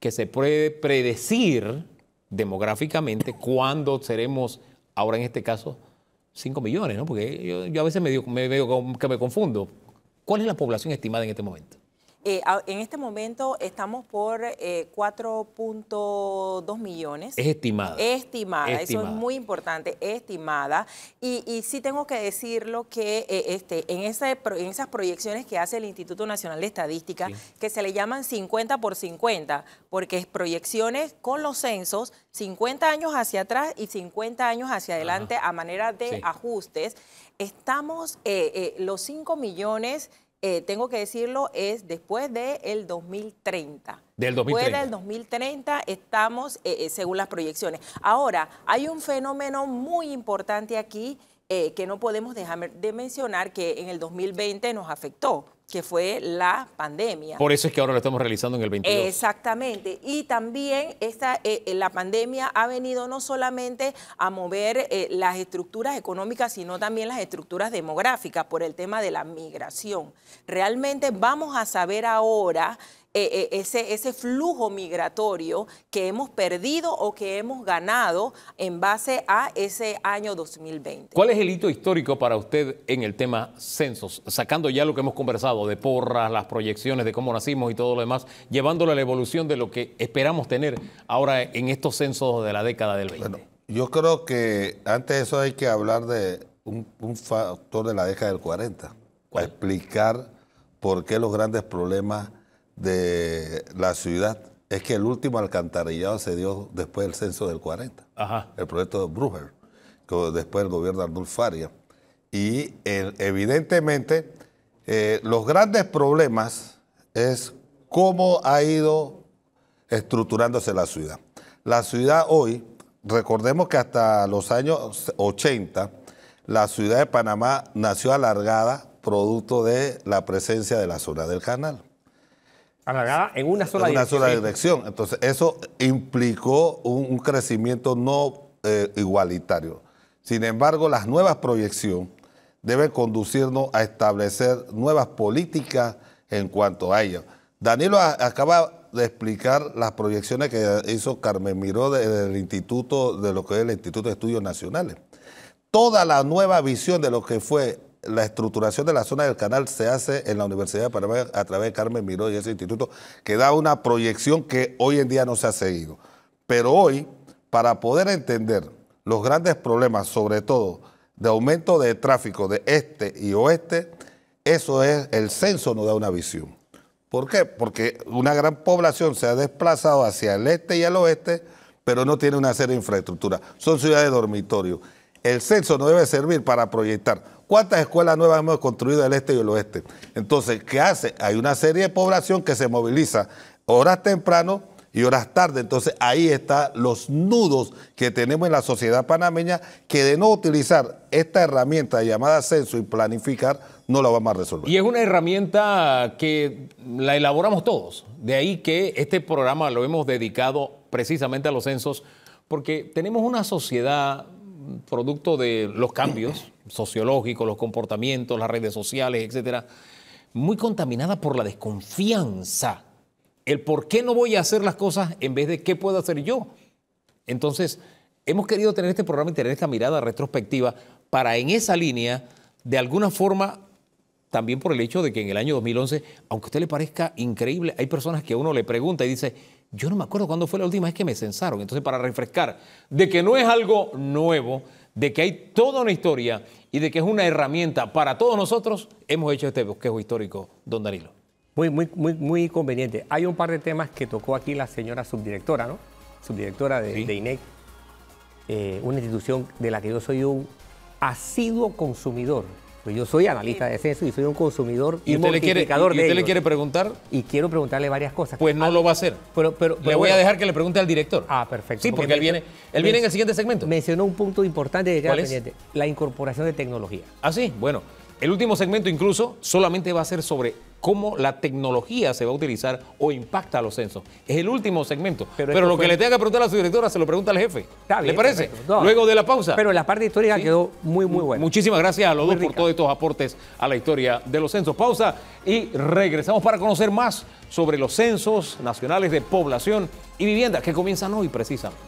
que se puede predecir demográficamente cuándo seremos, ahora en este caso, cinco millones, ¿no? Porque yo, yo a veces me, digo, me veo que me confundo. ¿Cuál es la población estimada en este momento? Eh, en este momento estamos por eh, cuatro punto dos millones. Es estimada. Estimada, estimada, eso es muy importante, estimada. Y, y sí tengo que decirlo que eh, este, en, esa, en esas proyecciones que hace el Instituto Nacional de Estadística, sí, que se le llaman cincuenta por cincuenta, porque es proyecciones con los censos, cincuenta años hacia atrás y cincuenta años hacia adelante. Ajá. A manera de, sí, ajustes. Estamos, eh, eh, los cinco millones... Eh, tengo que decirlo, es después del dos mil treinta. Del dos mil treinta. Después del dos mil treinta estamos, eh, según las proyecciones. Ahora, hay un fenómeno muy importante aquí eh, que no podemos dejar de mencionar, que en el dos mil veinte nos afectó, que fue la pandemia. Por eso es que ahora lo estamos realizando en el veintidós. Exactamente. Y también esta, eh, la pandemia ha venido no solamente a mover eh, las estructuras económicas, sino también las estructuras demográficas por el tema de la migración. Realmente vamos a saber ahora eh, eh, ese, ese flujo migratorio que hemos perdido o que hemos ganado en base a ese año dos mil veinte. ¿Cuál es el hito histórico para usted en el tema censos? Sacando ya lo que hemos conversado de Porras, las proyecciones de cómo nacimos y todo lo demás, llevándolo a la evolución de lo que esperamos tener ahora en estos censos de la década del veinte. Bueno, yo creo que antes de eso hay que hablar de un, un factor de la década del cuarenta. ¿Cuál? Para explicar por qué los grandes problemas de la ciudad es que el último alcantarillado se dio después del censo del cuarenta. Ajá. El proyecto de Brugger, después del gobierno de Arnulfo Faria. Y el, evidentemente... Eh, los grandes problemas es cómo ha ido estructurándose la ciudad. La ciudad hoy, recordemos que hasta los años ochenta, la ciudad de Panamá nació alargada producto de la presencia de la zona del canal. Alargada en una sola, en una dirección. sola dirección. Entonces, eso implicó un, un crecimiento no eh, igualitario. Sin embargo, las nuevas proyecciones debe conducirnos a establecer nuevas políticas en cuanto a ello. Danilo a, acaba de explicar las proyecciones que hizo Carmen Miró del Instituto, de lo que es el Instituto de Estudios Nacionales. Toda la nueva visión de lo que fue la estructuración de la zona del canal se hace en la Universidad de Panamá a través de Carmen Miró y ese instituto, que da una proyección que hoy en día no se ha seguido. Pero hoy, para poder entender los grandes problemas, sobre todo de aumento de tráfico de este y oeste, eso es, el censo nos da una visión. ¿Por qué? Porque una gran población se ha desplazado hacia el este y el oeste, pero no tiene una seria infraestructura. Son ciudades dormitorios. El censo nos debe servir para proyectar cuántas escuelas nuevas hemos construido del este y el oeste. Entonces, ¿qué hace? Hay una serie de población que se moviliza horas temprano y horas tarde. Entonces ahí están los nudos que tenemos en la sociedad panameña, que de no utilizar esta herramienta llamada censo y planificar, no la vamos a resolver. Y es una herramienta que la elaboramos todos. De ahí que este programa lo hemos dedicado precisamente a los censos, porque tenemos una sociedad producto de los cambios sociológicos, los comportamientos, las redes sociales, etcétera, muy contaminada por la desconfianza. El por qué no voy a hacer las cosas en vez de qué puedo hacer yo. Entonces, Hemos querido tener este programa y tener esta mirada retrospectiva para, en esa línea, de alguna forma, también por el hecho de que en el año dos mil once, aunque a usted le parezca increíble, hay personas que a uno le pregunta y dice, yo no me acuerdo cuándo fue la última vez que me censaron. Entonces, para refrescar de que no es algo nuevo, de que hay toda una historia y de que es una herramienta para todos nosotros, hemos hecho este bosquejo histórico, don Danilo. Muy, muy, muy, muy conveniente. Hay un par de temas que tocó aquí la señora subdirectora, ¿no? Subdirectora de, sí. de I N E C, eh, una institución de la que yo soy un asiduo consumidor. Yo soy analista de censo y soy un consumidor y, y multiplicador quiere, y, y usted de ellos. Le quiere preguntar. Y quiero preguntarle varias cosas. Pues no lo va a hacer. Pero, pero, pero le voy bueno. a dejar que le pregunte al director. Ah, perfecto. Sí, porque, porque él viene, él viene en el siguiente segmento. Mencionó un punto importante de ¿Cuál es? La incorporación de tecnología. Ah, sí, bueno. El último segmento incluso solamente va a ser sobre cómo la tecnología se va a utilizar o impacta a los censos. Es el último segmento. Pero, pero lo fue... que le tenga que preguntar a su directora se lo pregunta al jefe. Está bien, ¿le parece? No. Luego de la pausa. Pero la parte histórica sí. quedó muy, muy buena. Muchísimas gracias a los muy dos rica. por todos estos aportes a la historia de los censos. Pausa y regresamos para conocer más sobre los censos nacionales de población y vivienda que comienzan hoy precisamente.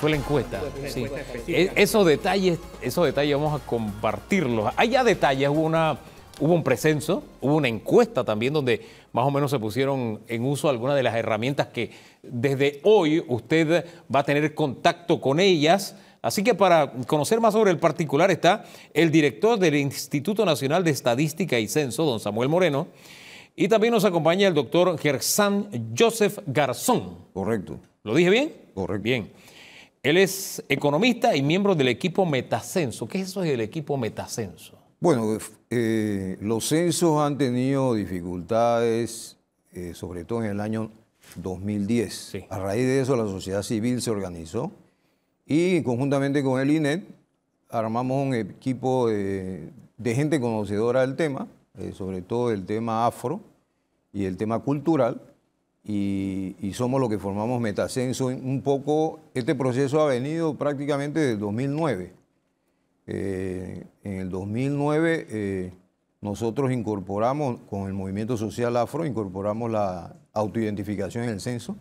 Fue la encuesta, la sí. encuesta esos detalles, esos detalles vamos a compartirlos. Hay ya detalles, hubo, una, hubo un precenso, hubo una encuesta también donde más o menos se pusieron en uso algunas de las herramientas que desde hoy usted va a tener contacto con ellas. Así que para conocer más sobre el particular está el director del Instituto Nacional de Estadística y Censo, don Samuel Moreno, y también nos acompaña el doctor Gersán Joseph Garzón. Correcto. ¿Lo dije bien? Correcto. Bien. Él es economista y miembro del equipo Metacenso. ¿Qué es eso del equipo Metacenso? Bueno, eh, los censos han tenido dificultades, eh, sobre todo en el año dos mil diez. Sí. A raíz de eso, la sociedad civil se organizó y conjuntamente con el I N E T armamos un equipo de, de gente conocedora del tema, eh, sobre todo el tema afro y el tema cultural. Y, y somos los que formamos Metacenso. Un poco, este proceso ha venido prácticamente desde dos mil nueve. Eh, en el dos mil nueve eh, nosotros incorporamos, con el movimiento social afro, incorporamos la autoidentificación en el censo,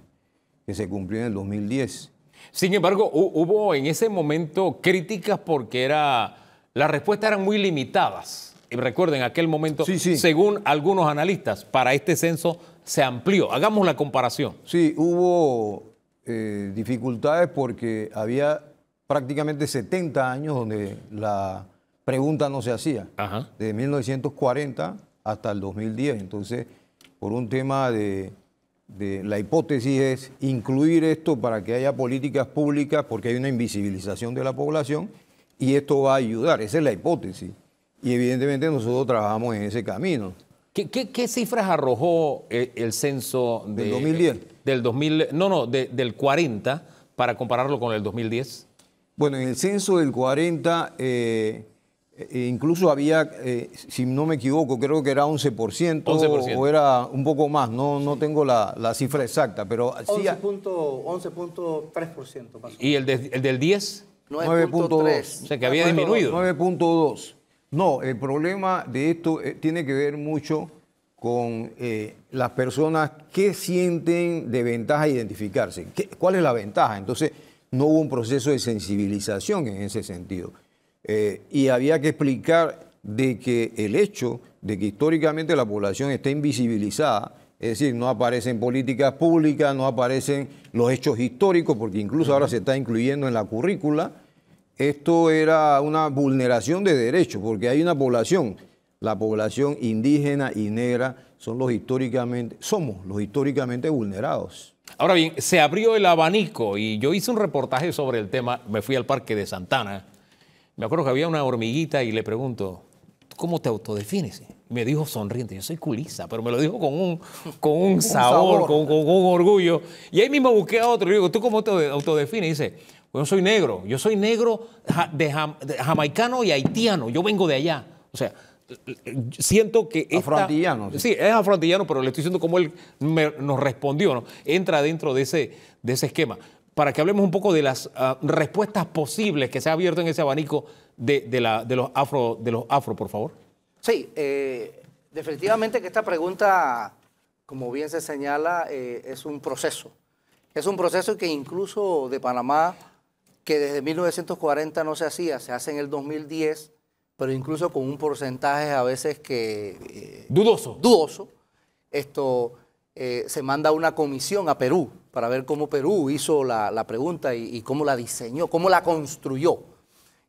que se cumplió en el dos mil diez. Sin embargo, hubo en ese momento críticas porque era, las respuestas eran muy limitadas. Y recuerden, en aquel momento, sí, sí. según algunos analistas, para este censo se amplió. Hagamos la comparación. Sí, hubo eh, dificultades porque había prácticamente setenta años donde la pregunta no se hacía. Ajá. De mil novecientos cuarenta hasta el dos mil diez. Entonces, por un tema de, de... La hipótesis es incluir esto para que haya políticas públicas porque hay una invisibilización de la población y esto va a ayudar. Esa es la hipótesis. Y evidentemente nosotros trabajamos en ese camino. ¿Qué, qué, qué cifras arrojó el, el censo de, del dos mil diez? Del dos mil, no, no, de, del cuarenta para compararlo con el dos mil diez. Bueno, en el censo del cuarenta eh, incluso había, eh, si no me equivoco, creo que era once por ciento, once por ciento. O era un poco más, no, no tengo la, la cifra exacta, pero once punto tres por ciento. ¿Y el, de, el del diez? nueve punto dos. O sea, que había nueve, disminuido. nueve punto dos. No, el problema de esto tiene que ver mucho con eh, las personas que sienten de ventaja identificarse. ¿Qué, ¿Cuál es la ventaja? Entonces, no hubo un proceso de sensibilización en ese sentido. Eh, y había que explicar de que el hecho de que históricamente la población está invisibilizada, es decir, no aparecen políticas públicas, no aparecen los hechos históricos, porque incluso ahora se está incluyendo en la currícula. Esto era una vulneración de derechos, porque hay una población, la población indígena y negra, son los históricamente, somos los históricamente vulnerados. Ahora bien, se abrió el abanico y yo hice un reportaje sobre el tema, me fui al Parque de Santana, me acuerdo que había una hormiguita y le pregunto, ¿cómo te autodefines? Me dijo sonriente, yo soy culisa, pero me lo dijo con un, con un, un sabor, sabor. Con, con un orgullo. Y ahí mismo busqué a otro y digo, ¿tú cómo te autodefines? Y dice... Yo soy negro, yo soy negro de jamaicano y haitiano, yo vengo de allá. O sea, siento que... Esta, afroantillano. Sí, es afroantillano, pero le estoy diciendo cómo él me, nos respondió, ¿no? Entra dentro de ese, de ese esquema. Para que hablemos un poco de las uh, respuestas posibles que se ha abierto en ese abanico de, de, la, de, los, afro, de los afro, por favor. Sí, eh, Definitivamente que esta pregunta, como bien se señala, eh, es un proceso. Es un proceso que incluso de Panamá, que desde mil novecientos cuarenta no se hacía, se hace en el dos mil diez, pero incluso con un porcentaje a veces que... Eh, dudoso. Dudoso. Esto eh, se manda una comisión a Perú para ver cómo Perú hizo la, la pregunta y, y cómo la diseñó, cómo la construyó.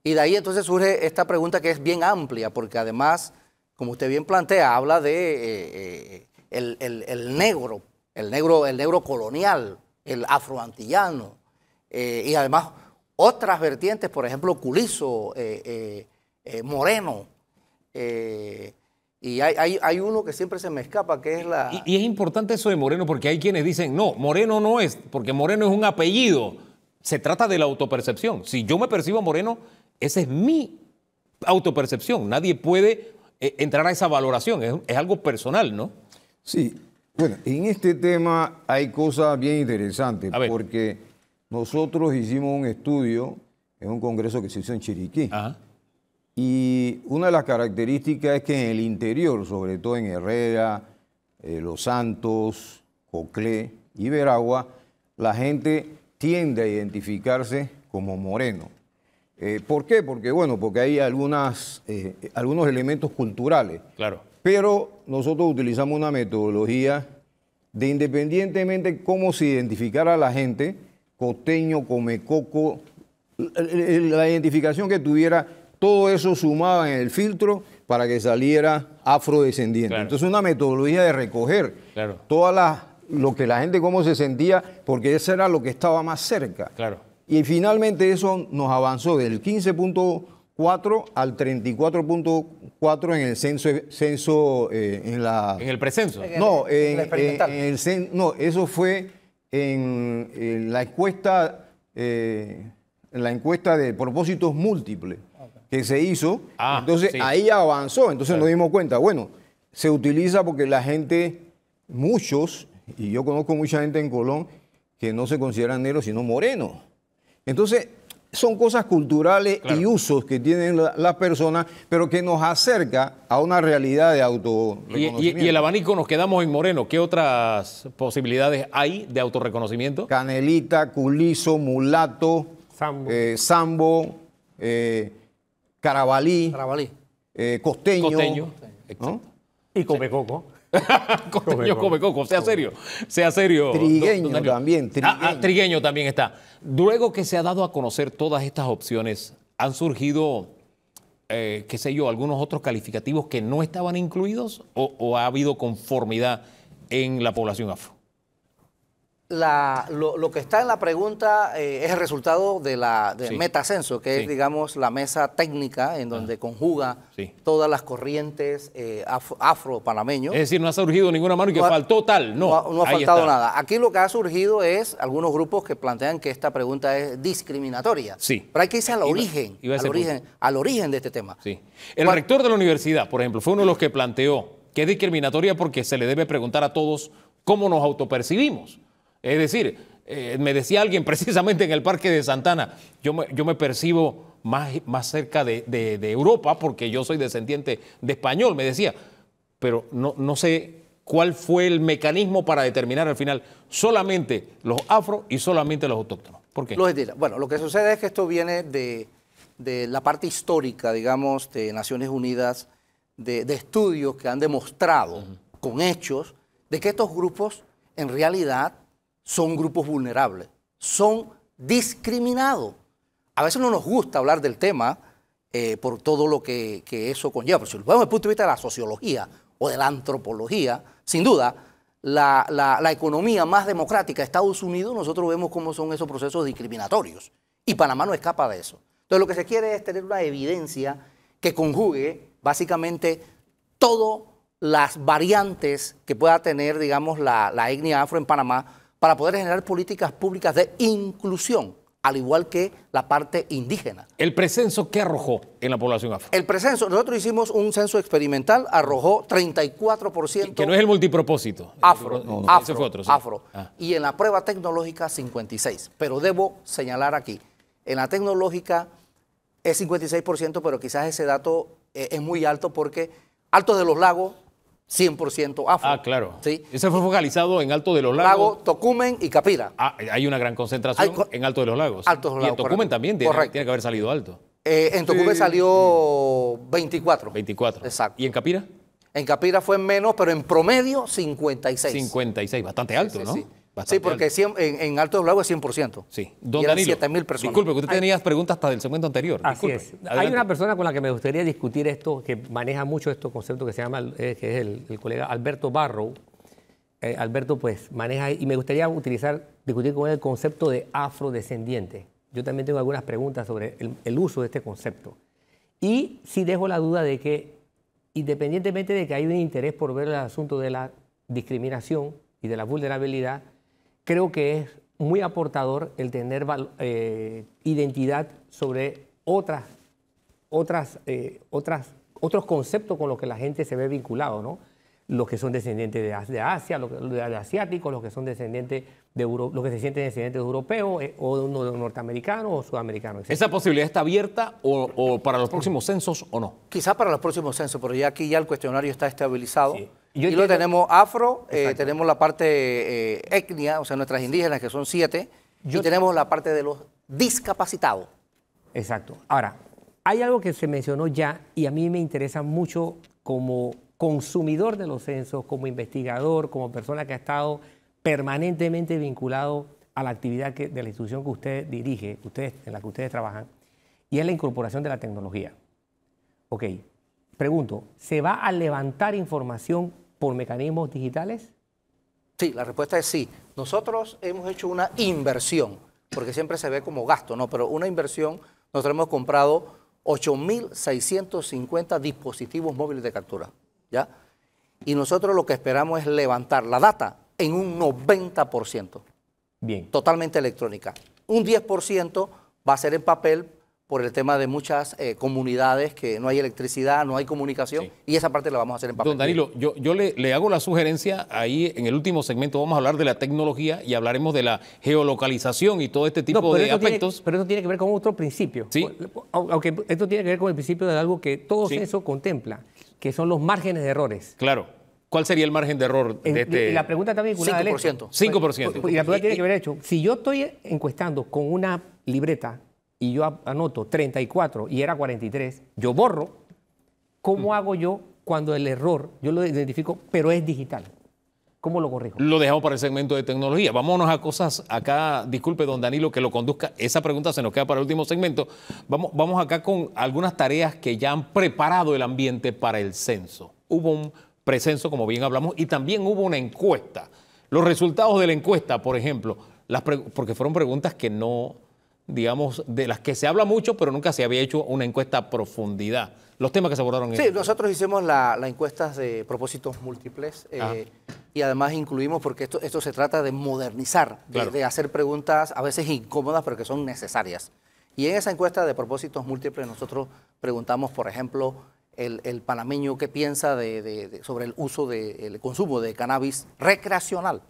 Y de ahí entonces surge esta pregunta que es bien amplia, porque además, como usted bien plantea, habla de eh, eh, el, el, el negro, el negro, el negro colonial, el afroantillano, eh, y además otras vertientes, por ejemplo, Culizo, eh, eh, eh, Moreno, eh, y hay, hay, hay uno que siempre se me escapa, que es la... Y, y es importante eso de Moreno, porque hay quienes dicen, no, Moreno no es, porque Moreno es un apellido. Se trata de la autopercepción. Si yo me percibo Moreno, esa es mi autopercepción. Nadie puede eh, entrar a esa valoración. Es, es algo personal, ¿no? Sí. Bueno, en este tema hay cosas bien interesantes, porque nosotros hicimos un estudio en un congreso que se hizo en Chiriquí. Ajá. Y una de las características es que en el interior, sobre todo en Herrera, eh, Los Santos, Coclé y Veragua, la gente tiende a identificarse como moreno. Eh, ¿Por qué? Porque, bueno, porque hay algunas, eh, algunos elementos culturales. Claro. Pero nosotros utilizamos una metodología de, independientemente cómo se identificara a la gente, costeño, comecoco, la identificación que tuviera, todo eso sumaba en el filtro para que saliera afrodescendiente. Claro. Entonces, una metodología de recoger claro. todas las, lo que la gente cómo se sentía, porque eso era lo que estaba más cerca. Claro. Y finalmente eso nos avanzó del quince punto cuatro al treinta y cuatro punto cuatro en el censo, censo eh, en la... ¿En el precenso? No, en, en, en, en el cen, no eso fue en, en la encuesta, eh, en la encuesta de propósitos múltiples okay. que se hizo. Ah, entonces sí. ahí avanzó, entonces claro. nos dimos cuenta, bueno, se utiliza porque la gente, muchos, y yo conozco mucha gente en Colón que no se consideran negros sino morenos. Entonces, son cosas culturales claro. y usos que tienen las la personas, pero que nos acerca a una realidad de autorreconocimiento. Y, y, y el abanico nos quedamos en moreno. ¿Qué otras posibilidades hay de autorreconocimiento? Canelita, Culizo, Mulato, Sambo, eh, Sambo eh, Carabalí, Carabalí. Eh, Costeño. Costeño. ¿No? Y Comecoco. Costeño, comecoco, sea serio, sea serio. Trigueño don, don también. Trigueño. Ah, ah, trigueño también está. Luego que se ha dado a conocer todas estas opciones, han surgido, eh, qué sé yo, algunos otros calificativos que no estaban incluidos o, o ha habido conformidad en la población afro. La, lo, lo que está en la pregunta eh, es el resultado de la de sí. Metacenso, que sí. es, digamos, la mesa técnica en donde ah. conjuga sí. todas las corrientes eh, afro-panameños. Es decir, no ha surgido ninguna mano y que no ha, faltó tal, no. No ha, no ha faltado está. nada. Aquí lo que ha surgido es algunos grupos que plantean que esta pregunta es discriminatoria. Sí. Pero hay que irse al origen, iba, iba al, origen al origen de este tema. Sí. El Cuando, rector de la universidad, por ejemplo, fue uno de los que planteó que es discriminatoria porque se le debe preguntar a todos cómo nos autopercibimos. Es decir, eh, me decía alguien precisamente en el Parque de Santana, yo me, yo me percibo más, más cerca de, de, de Europa porque yo soy descendiente de español, me decía, pero no, no sé cuál fue el mecanismo para determinar al final solamente los afro y solamente los autóctonos. ¿Por qué? Bueno, lo que sucede es que esto viene de, de la parte histórica, digamos, de Naciones Unidas, de, de estudios que han demostrado uh-huh. con hechos de que estos grupos en realidad son grupos vulnerables, son discriminados. A veces no nos gusta hablar del tema eh, por todo lo que, que eso conlleva, pero si lo vemos desde el punto de vista de la sociología o de la antropología, sin duda, la, la, la economía más democrática de Estados Unidos, nosotros vemos cómo son esos procesos discriminatorios, y Panamá no escapa de eso. Entonces lo que se quiere es tener una evidencia que conjugue básicamente todas las variantes que pueda tener, digamos, la, la etnia afro en Panamá, para poder generar políticas públicas de inclusión, al igual que la parte indígena. ¿El precenso qué arrojó en la población afro? El precenso, nosotros hicimos un censo experimental, arrojó treinta y cuatro por ciento. Que no es el multipropósito. Afro, no, no, afro, ese fue otro, sí. afro. Ah. Y en la prueba tecnológica, cincuenta y seis por ciento. Pero debo señalar aquí, en la tecnológica es cincuenta y seis por ciento, pero quizás ese dato es muy alto porque Altos de los Lagos, cien por ciento afro. Ah, claro. ¿Sí? Ese fue focalizado en Alto de los Lagos. Lago, Tocumen y Capira. Ah, hay una gran concentración hay, en Alto de los Lagos. Alto de los Lagos, y en Tocumen también tiene, tiene que haber salido alto. Eh, en Tocumen sí. salió veinticuatro. veinticuatro. Exacto. ¿Y en Capira? En Capira fue menos, pero en promedio cincuenta y seis. cincuenta y seis, bastante alto, sí, sí, ¿no? Sí, bastante sí porque alto. Cien, en, en Alto de los Lagos es cien por ciento. Sí. Don Danilo, siete mil personas. Disculpe, que usted Ay. tenía preguntas hasta del segmento anterior. Disculpe. Así es. Adelante. Hay una persona con la que me gustaría discutir esto, que maneja mucho estos conceptos, que se llama, eh, que es el, el colega Alberto Barrow. Eh, Alberto, pues, maneja, y me gustaría utilizar, discutir con él el concepto de afrodescendiente. Yo también tengo algunas preguntas sobre el, el uso de este concepto. Y sí dejo la duda de que, independientemente de que hay un interés por ver el asunto de la discriminación y de la vulnerabilidad, creo que es muy aportador el tener eh, identidad sobre otras, otras, eh, otras, otros conceptos con los que la gente se ve vinculado, ¿no? Los que son descendientes de, de Asia, los, de, de asiáticos, los que son descendientes de Euro, los que se sienten descendientes de europeos eh, o de, de norteamericanos o sudamericanos. ¿Esa posibilidad está abierta o, o para los próximos censos o no? Quizás para los próximos censos, pero ya aquí ya el cuestionario está estabilizado. Sí. Y, yo y entiendo... lo tenemos afro, eh, tenemos la parte eh, etnia, o sea, nuestras indígenas, que son siete, yo... y tenemos la parte de los discapacitados. Exacto. Ahora, hay algo que se mencionó ya y a mí me interesa mucho como consumidor de los censos, como investigador, como persona que ha estado permanentemente vinculado a la actividad que, de la institución que usted dirige, ustedes, en la que ustedes trabajan, y es la incorporación de la tecnología. Ok, pregunto, ¿se va a levantar información por mecanismos digitales? Sí, la respuesta es sí. Nosotros hemos hecho una inversión, porque siempre se ve como gasto, ¿no? Pero una inversión, nosotros hemos comprado ocho mil seiscientos cincuenta dispositivos móviles de captura. ¿Ya? Y nosotros lo que esperamos es levantar la data en un noventa por ciento. Bien. Totalmente electrónica. Un diez por ciento va a ser en papel por el tema de muchas eh, comunidades que no hay electricidad, no hay comunicación, sí. y esa parte la vamos a hacer en papel. Don Danilo, yo, yo le, le hago la sugerencia, ahí en el último segmento vamos a hablar de la tecnología y hablaremos de la geolocalización y todo este tipo no, de aspectos. Tiene, pero eso tiene que ver con otro principio. Sí. Aunque esto tiene que ver con el principio de algo que todo sí. eso contempla, que son los márgenes de errores. Claro. ¿Cuál sería el margen de error de este...? La pregunta está vinculada al hecho. cinco por ciento. cinco por ciento. Y la pregunta tiene que ver hecho. Si yo estoy encuestando con una libreta y yo anoto treinta y cuatro y era cuarenta y tres, yo borro. ¿Cómo mm. hago yo cuando el error, yo lo identifico, pero es digital? ¿Cómo lo corrijo? Lo dejamos para el segmento de tecnología. Vámonos a cosas acá, disculpe don Danilo que lo conduzca, esa pregunta se nos queda para el último segmento. Vamos, vamos acá con algunas tareas que ya han preparado el ambiente para el censo. Hubo un precenso, como bien hablamos, y también hubo una encuesta. Los resultados de la encuesta, por ejemplo, las porque fueron preguntas que no, digamos, de las que se habla mucho, pero nunca se había hecho una encuesta a profundidad. Los temas que se abordaron. Sí, en... nosotros hicimos la, la encuesta de propósitos múltiples eh, y además incluimos, porque esto, esto se trata de modernizar, claro. de, de hacer preguntas a veces incómodas, pero que son necesarias. Y en esa encuesta de propósitos múltiples nosotros preguntamos, por ejemplo, el, el panameño qué piensa de, de, de, sobre el uso, de, el consumo de cannabis recreacional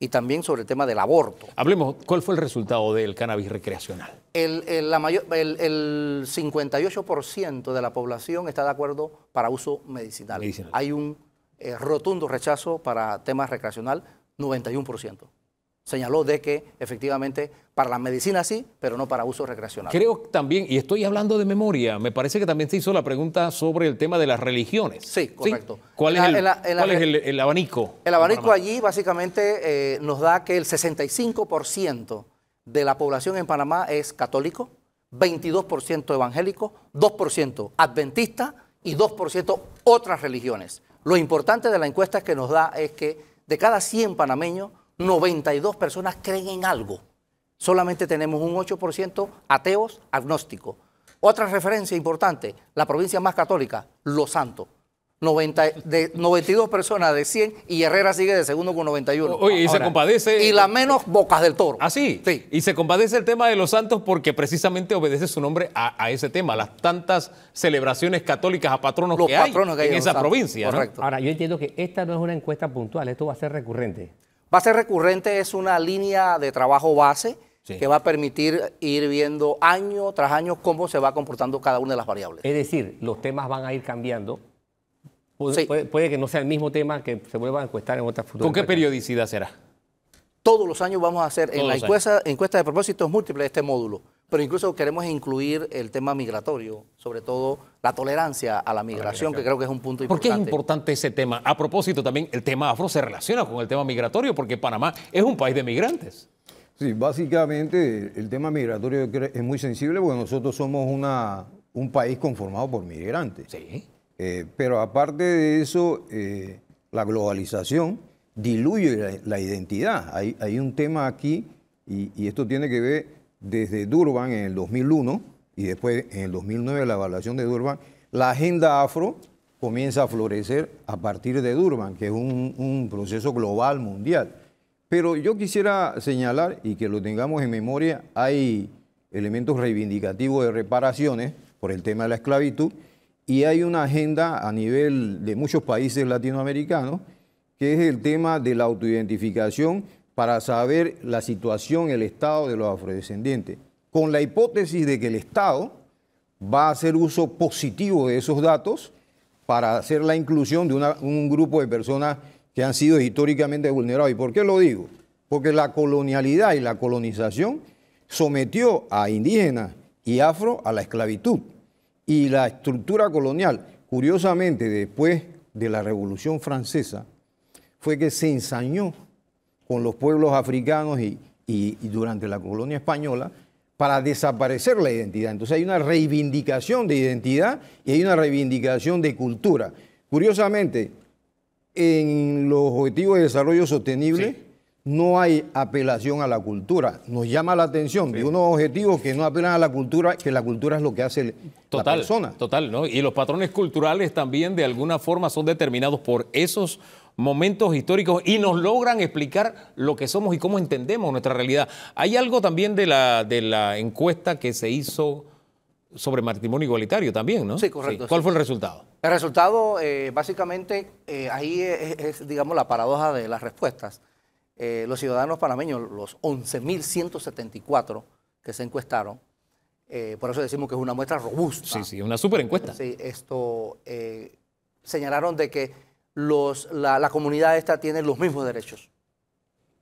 y también sobre el tema del aborto. Hablemos, ¿cuál fue el resultado del cannabis recreacional? El, el, la mayor, el, el cincuenta y ocho por ciento de la población está de acuerdo para uso medicinal. medicinal. Hay un eh, rotundo rechazo para temas recreacional, noventa y uno por ciento. Señaló de que efectivamente para la medicina sí, pero no para uso recreacional. Creo también, y estoy hablando de memoria, me parece que también se hizo la pregunta sobre el tema de las religiones. Sí, correcto. ¿Sí? ¿Cuál la, es, el, la, cuál la, es el, el abanico? El abanico allí básicamente eh, nos da que el sesenta y cinco por ciento de la población en Panamá es católico, veintidós por ciento evangélico, dos por ciento adventista y dos por ciento otras religiones. Lo importante de la encuesta que nos da es que de cada cien panameños, noventa y dos personas creen en algo. Solamente tenemos un ocho por ciento ateos agnósticos. Otra referencia importante, la provincia más católica, Los Santos. noventa, de noventa y dos personas de cien y Herrera sigue de segundo con noventa y uno. Oye, y ahora, se compadece... Y la menos Bocas del Toro. ¿Ah, sí? Sí. Y se compadece el tema de Los Santos porque precisamente obedece su nombre a, a ese tema, las tantas celebraciones católicas a patronos, que, patronos hay que hay en, en esa Santos. provincia. Correcto. ¿No? Ahora, yo entiendo que esta no es una encuesta puntual, esto va a ser recurrente. Va a ser recurrente, es una línea de trabajo base sí. que va a permitir ir viendo año tras año cómo se va comportando cada una de las variables. Es decir, los temas van a ir cambiando Puede, sí. puede, puede que no sea el mismo tema que se vuelva a encuestar en otras futuras. ¿Con qué periodicidad será? Todos los años vamos a hacer Todos en la encuesta, encuesta de propósitos múltiples este módulo, pero incluso queremos incluir el tema migratorio, sobre todo la tolerancia a la migración, a la migración. que creo que es un punto importante. ¿Por qué es importante ese tema? A propósito, también el tema afro se relaciona con el tema migratorio, porque Panamá es un país de migrantes. Sí, básicamente el tema migratorio es muy sensible porque nosotros somos una, un país conformado por migrantes. Sí. Eh, pero aparte de eso, eh, la globalización diluye la, la identidad. Hay, hay un tema aquí, y, y esto tiene que ver desde Durban en el dos mil uno y después en el dos mil nueve la evaluación de Durban, la agenda afro comienza a florecer a partir de Durban, que es un, un proceso global mundial. Pero yo quisiera señalar, y que lo tengamos en memoria, hay elementos reivindicativos de reparaciones por el tema de la esclavitud, y hay una agenda a nivel de muchos países latinoamericanos que es el tema de la autoidentificación para saber la situación, el estado de los afrodescendientes, con la hipótesis de que el Estado va a hacer uso positivo de esos datos para hacer la inclusión de una, un grupo de personas que han sido históricamente vulnerados. ¿Y por qué lo digo? Porque la colonialidad y la colonización sometió a indígenas y afro a la esclavitud. Y la estructura colonial, curiosamente, después de la Revolución Francesa, fue que se ensañó con los pueblos africanos y, y, y durante la colonia española para desaparecer la identidad. Entonces hay una reivindicación de identidad y hay una reivindicación de cultura. Curiosamente, en los Objetivos de Desarrollo Sostenible, sí, no hay apelación a la cultura. Nos llama la atención, sí, de unos objetivos que no apelan a la cultura, que la cultura es lo que hace total, la persona. Total, ¿no? Y los patrones culturales también de alguna forma son determinados por esos momentos históricos y nos logran explicar lo que somos y cómo entendemos nuestra realidad. Hay algo también de la, de la encuesta que se hizo sobre matrimonio igualitario también, ¿no? Sí, correcto. Sí. ¿Cuál sí. fue el resultado? El resultado, eh, básicamente, eh, ahí es, es, digamos, la paradoja de las respuestas. Eh, los ciudadanos panameños, los once mil ciento setenta y cuatro que se encuestaron, eh, por eso decimos que es una muestra robusta. Sí, sí, una súper encuesta. Sí, esto, eh, señalaron de que los, la, la comunidad esta tiene los mismos derechos.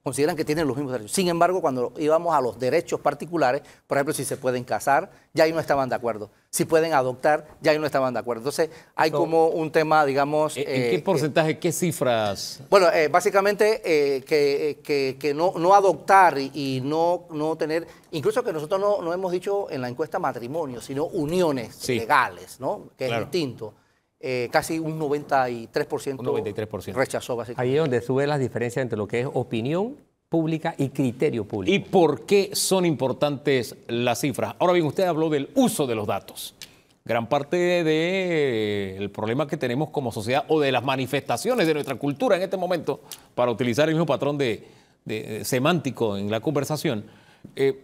Consideran que tienen los mismos derechos. Sin embargo, cuando íbamos a los derechos particulares, por ejemplo, si se pueden casar, ya ahí no estaban de acuerdo. Si pueden adoptar, ya ahí no estaban de acuerdo. Entonces, hay so, como un tema, digamos... ¿En, eh, qué porcentaje, eh, qué cifras? Bueno, eh, básicamente eh, que, que, que no, no adoptar y, y no, no tener... Incluso que nosotros no, no hemos dicho en la encuesta matrimonio, sino uniones, sí, legales, ¿no? Que claro, es distinto. Eh, casi un noventa y tres por ciento, un noventa y tres por ciento rechazó, básicamente. Ahí es donde sube las diferencias entre lo que es opinión pública y criterio público. ¿Y por qué son importantes las cifras? Ahora bien, usted habló del uso de los datos. Gran parte del problema que tenemos como sociedad o de las manifestaciones de nuestra cultura en este momento, para utilizar el mismo patrón de, de, de semántico en la conversación, eh,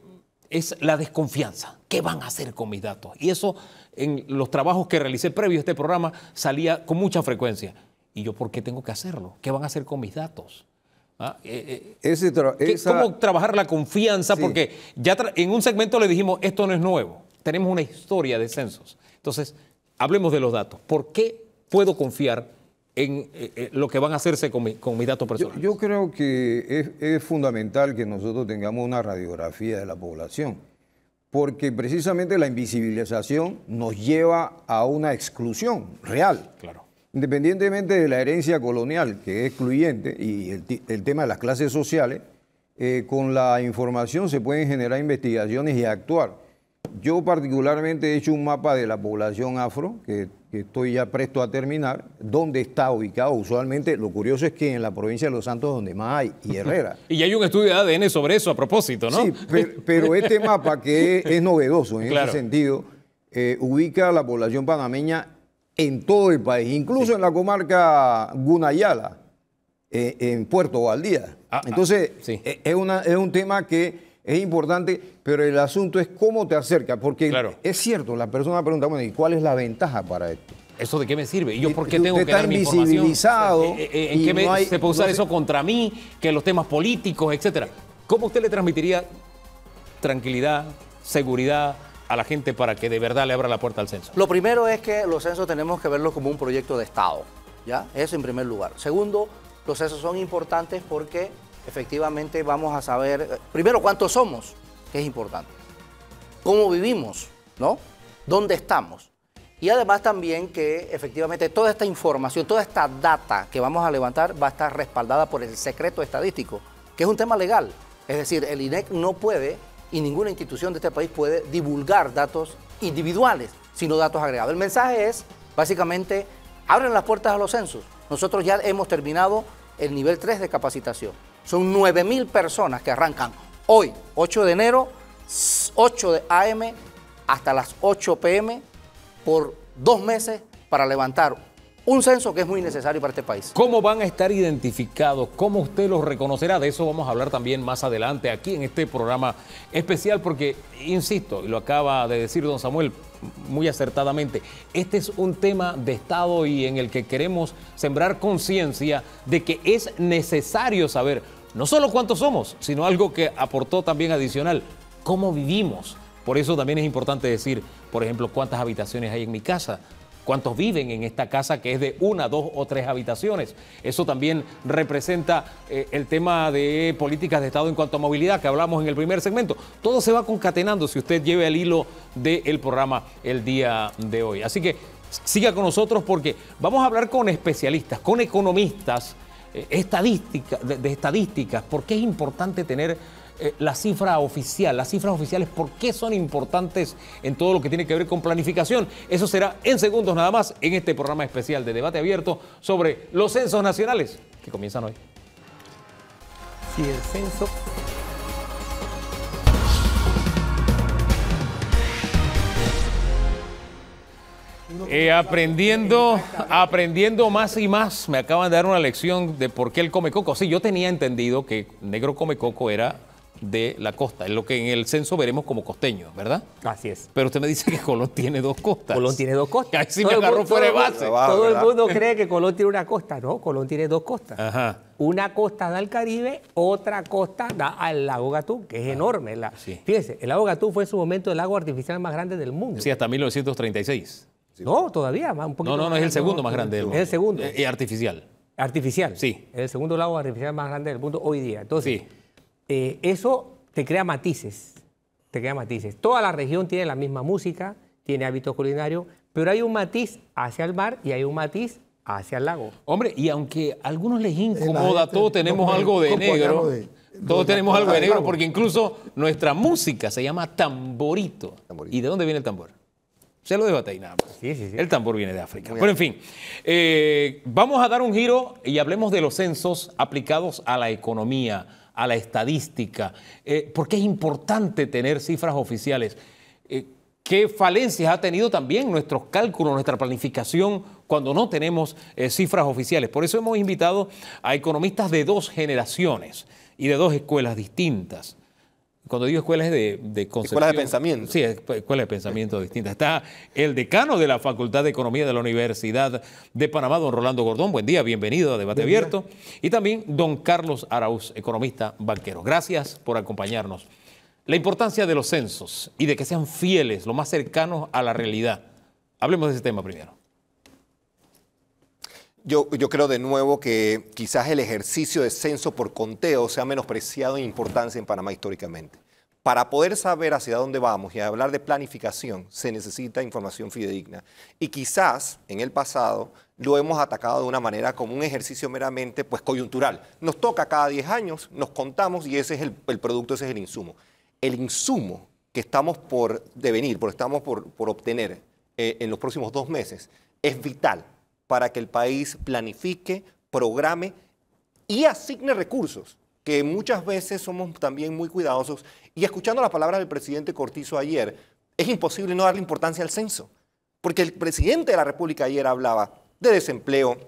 es la desconfianza. ¿Qué van a hacer con mis datos? Y eso, en los trabajos que realicé previo a este programa, salía con mucha frecuencia. ¿Y yo por qué tengo que hacerlo? ¿Qué van a hacer con mis datos? ¿Ah? Eh, eh, Ese tra esa... ¿Cómo trabajar la confianza? Sí. Porque ya tra en un segmento le dijimos, esto no es nuevo. Tenemos una historia de censos. Entonces, hablemos de los datos. ¿Por qué puedo confiar en eh, eh, lo que van a hacerse con, mi, con mis datos personales? Yo, yo creo que es, es fundamental que nosotros tengamos una radiografía de la población, porque precisamente la invisibilización nos lleva a una exclusión real. Claro. Independientemente de la herencia colonial, que es excluyente, y el, el tema de las clases sociales, eh, con la información se pueden generar investigaciones y actuar. Yo particularmente he hecho un mapa de la población afro, que, que estoy ya presto a terminar, donde está ubicado usualmente. Lo curioso es que en la provincia de Los Santos es donde más hay, y Herrera. Y ya hay un estudio de A D N sobre eso a propósito, ¿no? Sí, pero, pero este mapa, que es, es novedoso en claro, ese sentido, eh, ubica a la población panameña en todo el país, incluso sí, en la comarca Gunayala, eh, en Puerto Valdía. Ah, Entonces, ah, sí. es, una, es un tema que... es importante, pero el asunto es cómo te acercas, porque claro, es cierto, la persona pregunta, bueno, ¿y cuál es la ventaja para esto? ¿Eso de qué me sirve? ¿Y yo por qué tengo que dar mi información? ¿En qué me, se puede usar eso contra mí? Que los temas políticos, etcétera. ¿Cómo usted le transmitiría tranquilidad, seguridad a la gente para que de verdad le abra la puerta al censo? Lo primero es que los censos tenemos que verlos como un proyecto de Estado. ¿ya? Eso en primer lugar. Segundo, los censos son importantes porque efectivamente vamos a saber, primero, cuántos somos, que es importante, cómo vivimos, ¿no? Dónde estamos. Y además también que efectivamente toda esta información, toda esta data que vamos a levantar va a estar respaldada por el secreto estadístico, que es un tema legal. Es decir, el I N E C no puede, y ninguna institución de este país puede divulgar datos individuales, sino datos agregados. El mensaje es, básicamente, abren las puertas a los censos. Nosotros ya hemos terminado el nivel tres de capacitación. Son nueve mil personas que arrancan hoy, ocho de enero, ocho de la mañana hasta las ocho de la p m, por dos meses para levantar un censo que es muy necesario para este país. ¿Cómo van a estar identificados? ¿Cómo usted los reconocerá? De eso vamos a hablar también más adelante aquí en este programa especial porque, insisto, y lo acaba de decir don Samuel muy acertadamente, este es un tema de Estado y en el que queremos sembrar conciencia de que es necesario saber no solo cuántos somos, sino algo que aportó también adicional, cómo vivimos. Por eso también es importante decir, por ejemplo, cuántas habitaciones hay en mi casa, cuántos viven en esta casa que es de una, dos o tres habitaciones. Eso también representa eh, el tema de políticas de Estado en cuanto a movilidad que hablamos en el primer segmento. Todo se va concatenando si usted lleva el hilo del programa el día de hoy. Así que siga con nosotros porque vamos a hablar con especialistas, con economistas, eh, estadística, de, de estadísticas, porque es importante tener la cifra oficial, las cifras oficiales, ¿por qué son importantes en todo lo que tiene que ver con planificación? Eso será en segundos nada más en este programa especial de debate abierto sobre los censos nacionales que comienzan hoy. Sí, el censo. Eh, aprendiendo, aprendiendo más y más. Me acaban de dar una lección de por qué él come coco. Sí, yo tenía entendido que negro come coco era de la costa, en lo que en el censo veremos como costeño, ¿verdad? Así es. Pero usted me dice que Colón tiene dos costas. Colón tiene dos costas. Ahí sí me agarró fuera de base. Todo el mundo cree que Colón tiene una costa. No, Colón tiene dos costas. Ajá. Una costa da al Caribe, otra costa da al lago Gatún, que es ah, enorme. La, sí. Fíjese, el lago Gatún fue en su momento el lago artificial más grande del mundo. Sí, hasta mil novecientos treinta y seis. Sí. No, todavía. Más, un poquito no, no, no, es el segundo no, más grande del mundo. Es el segundo. Y artificial. Artificial. Sí. Es el segundo lago artificial más grande del mundo hoy día. Entonces, sí. Eh, eso te crea matices, te crea matices. Toda la región tiene la misma música, tiene hábitos culinarios, pero hay un matiz hacia el mar y hay un matiz hacia el lago. Hombre, y aunque a algunos les incomoda, todos tenemos no, algo de negro, de, todos de, tenemos de, algo de negro, porque incluso nuestra música se llama tamborito. tamborito. ¿Y de dónde viene el tambor? Se lo dejo ahí nada más. Sí, sí, sí. El tambor viene de África. Muy Pero en fin, eh, vamos a dar un giro y hablemos de los censos aplicados a la economía, a la estadística, eh, porque es importante tener cifras oficiales. Eh, ¿Qué falencias ha tenido también nuestros cálculos, nuestra planificación cuando no tenemos eh, cifras oficiales? Por eso hemos invitado a economistas de dos generaciones y de dos escuelas distintas. Cuando digo escuelas de, de concepción. Escuelas de pensamiento. Sí, escuelas de pensamiento distintas. Está el decano de la Facultad de Economía de la Universidad de Panamá, don Rolando Gordón. Buen día, bienvenido a Debate Abierto. Y también don Carlos Arauz, economista banquero. Gracias por acompañarnos. La importancia de los censos y de que sean fieles, lo más cercanos a la realidad. Hablemos de ese tema primero. Yo, yo creo de nuevo que quizás el ejercicio de censo por conteo se ha menospreciado en importancia en Panamá históricamente. Para poder saber hacia dónde vamos y hablar de planificación se necesita información fidedigna. Y quizás en el pasado lo hemos atacado de una manera como un ejercicio meramente pues, coyuntural. Nos toca cada diez años, nos contamos y ese es el, el producto, ese es el insumo. El insumo que estamos por devenir, por estamos por, por obtener eh, en los próximos dos meses es vital para que el país planifique, programe y asigne recursos, que muchas veces somos también muy cuidadosos. Y escuchando las palabras del presidente Cortizo ayer, es imposible no darle importancia al censo, porque el presidente de la República ayer hablaba de desempleo,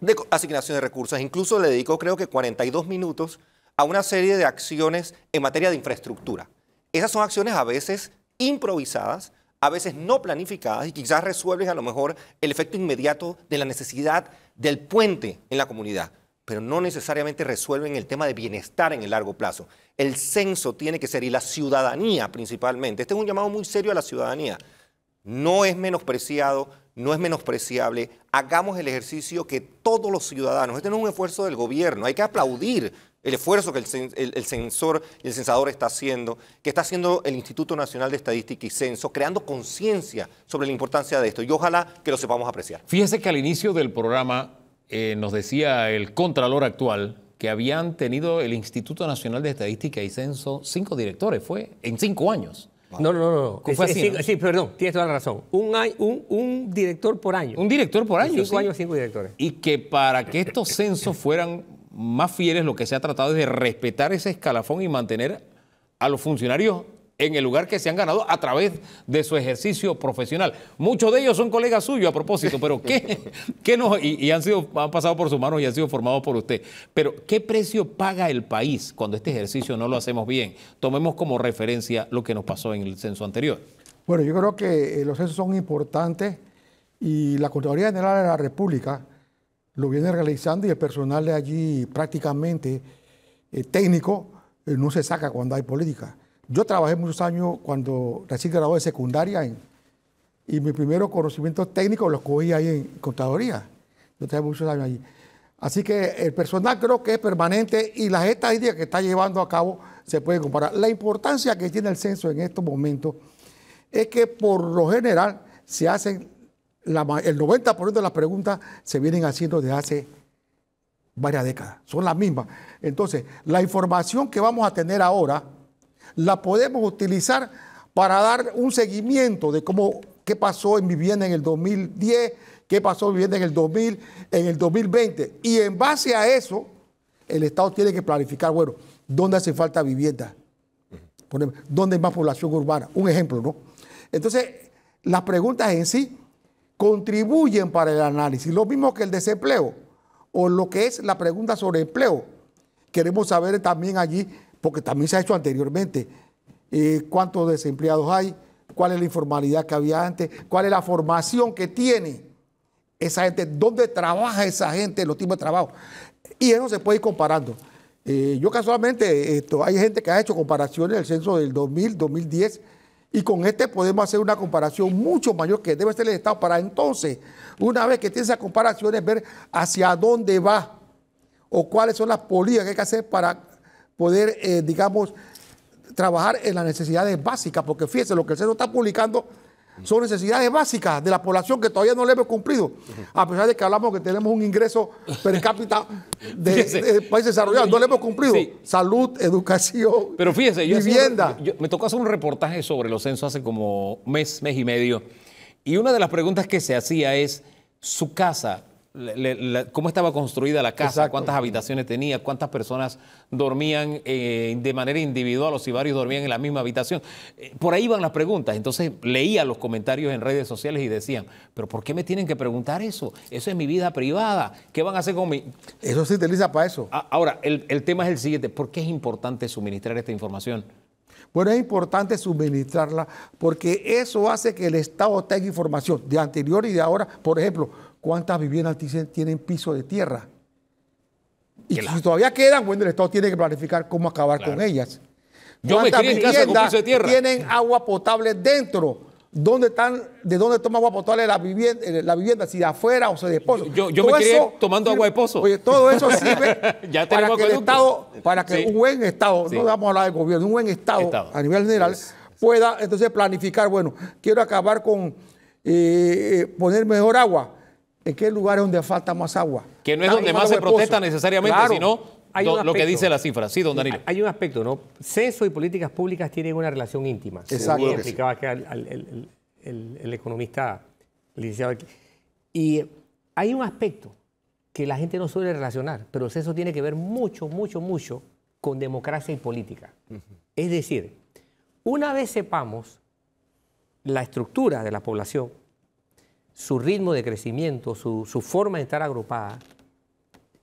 de asignación de recursos, incluso le dedicó creo que cuarenta y dos minutos a una serie de acciones en materia de infraestructura. Esas son acciones a veces improvisadas, a veces no planificadas y quizás resuelven a lo mejor el efecto inmediato de la necesidad del puente en la comunidad, pero no necesariamente resuelven el tema de bienestar en el largo plazo. El censo tiene que ser, y la ciudadanía principalmente, este es un llamado muy serio a la ciudadanía, no es menospreciado, no es menospreciable. Hagamos el ejercicio que todos los ciudadanos, este no es un esfuerzo del gobierno, hay que aplaudir el esfuerzo que el, el, el censor y el censador está haciendo, que está haciendo el Instituto Nacional de Estadística y Censo, creando conciencia sobre la importancia de esto, y ojalá que lo sepamos apreciar. Fíjese que al inicio del programa eh, nos decía el contralor actual que habían tenido el Instituto Nacional de Estadística y Censo cinco directores, fue en cinco años. Wow. No, no, no, no. Fue es, así, es, ¿no? Sí, perdón, tienes toda la razón. Un, un, un director por año. Un director por año. En cinco sí. años, cinco directores. Y que para que estos censos fueran más fieles, lo que se ha tratado es de respetar ese escalafón y mantener a los funcionarios en el lugar que se han ganado a través de su ejercicio profesional. Muchos de ellos son colegas suyos, a propósito, pero ¿qué, qué no? Y, y han sido, han pasado por sus manos y han sido formados por usted. Pero ¿qué precio paga el país cuando este ejercicio no lo hacemos bien? Tomemos como referencia lo que nos pasó en el censo anterior. Bueno, yo creo que los censos son importantes y la Contraloría General de la República lo viene realizando y el personal de allí prácticamente eh, técnico eh, no se saca cuando hay política. Yo trabajé muchos años cuando recién graduado de secundaria en, y mis primeros conocimientos técnicos los cogí ahí en Contraloría. Yo trabajé muchos años allí. Así que el personal creo que es permanente y las estadísticas que está llevando a cabo se pueden comparar. La importancia que tiene el censo en estos momentos es que por lo general se hacen, la, el noventa por ciento de las preguntas se vienen haciendo desde hace varias décadas. Son las mismas. Entonces, la información que vamos a tener ahora la podemos utilizar para dar un seguimiento de cómo, qué pasó en vivienda en el dos mil diez, qué pasó en vivienda en el dos mil, en el dos mil veinte. Y en base a eso, el Estado tiene que planificar, bueno, ¿dónde hace falta vivienda? ¿Dónde hay más población urbana? Un ejemplo, ¿no? Entonces, las preguntas en sí contribuyen para el análisis. Lo mismo que el desempleo o lo que es la pregunta sobre empleo. Queremos saber también allí, porque también se ha hecho anteriormente, eh, cuántos desempleados hay, cuál es la informalidad que había antes, cuál es la formación que tiene esa gente, dónde trabaja esa gente, los tipos de trabajo. Y eso se puede ir comparando. Eh, yo casualmente, esto, hay gente que ha hecho comparaciones del censo del dos mil, dos mil diez, y con este podemos hacer una comparación mucho mayor que debe ser el Estado para entonces, una vez que tiene esas comparaciones, ver hacia dónde va o cuáles son las políticas que hay que hacer para poder, eh, digamos, trabajar en las necesidades básicas, porque fíjense, lo que el censo está publicando son necesidades básicas de la población que todavía no le hemos cumplido, a pesar de que hablamos que tenemos un ingreso per cápita de, fíjese, de países desarrollados, no le hemos cumplido. Sí. Salud, educación, pero fíjese, yo vivienda. Yo, yo, me tocó hacer un reportaje sobre los censos hace como mes, mes y medio, y una de las preguntas que se hacía es, ¿su casa? La, la, la, cómo estaba construida la casa, exacto, cuántas habitaciones tenía, cuántas personas dormían eh, de manera individual o si varios dormían en la misma habitación. Eh, por ahí iban las preguntas. Entonces leía los comentarios en redes sociales y decían, pero ¿por qué me tienen que preguntar eso? Eso es mi vida privada. ¿Qué van a hacer con mi...? Eso se utiliza para eso. Ah, ahora, el, el tema es el siguiente. ¿Por qué es importante suministrar esta información? Bueno, es importante suministrarla porque eso hace que el Estado tenga información de anterior y de ahora. Por ejemplo, ¿cuántas viviendas tienen piso de tierra? Y claro, si todavía quedan, bueno, el Estado tiene que planificar cómo acabar, claro, con ellas. Yo me crié en casa con piso de tierra. ¿Tienen agua potable dentro? ¿Dónde están, ¿De dónde toma agua potable la vivienda? La vivienda ¿Si de afuera o si de pozo? Yo, yo me crié tomando agua de pozo. Oye, todo eso sirve ya para que el Estado, para que sí. un buen Estado, sí. no vamos a hablar del gobierno, un buen Estado, Estado. a nivel general, pues, pueda entonces planificar, bueno, quiero acabar con eh, poner mejor agua. ¿En qué lugar es donde falta más agua? Que no es donde más se protesta necesariamente, claro, sino hay do, lo que dice la cifra. Sí, don Danilo. Hay un aspecto, ¿no? Censo y políticas públicas tienen una relación íntima. Exacto. Como explicaba acá el, el, el, el, el economista licenciado. Y hay un aspecto que la gente no suele relacionar, pero el censo tiene que ver mucho, mucho, mucho con democracia y política. Uh-huh. Es decir, una vez sepamos la estructura de la población, su ritmo de crecimiento, su, su forma de estar agrupada,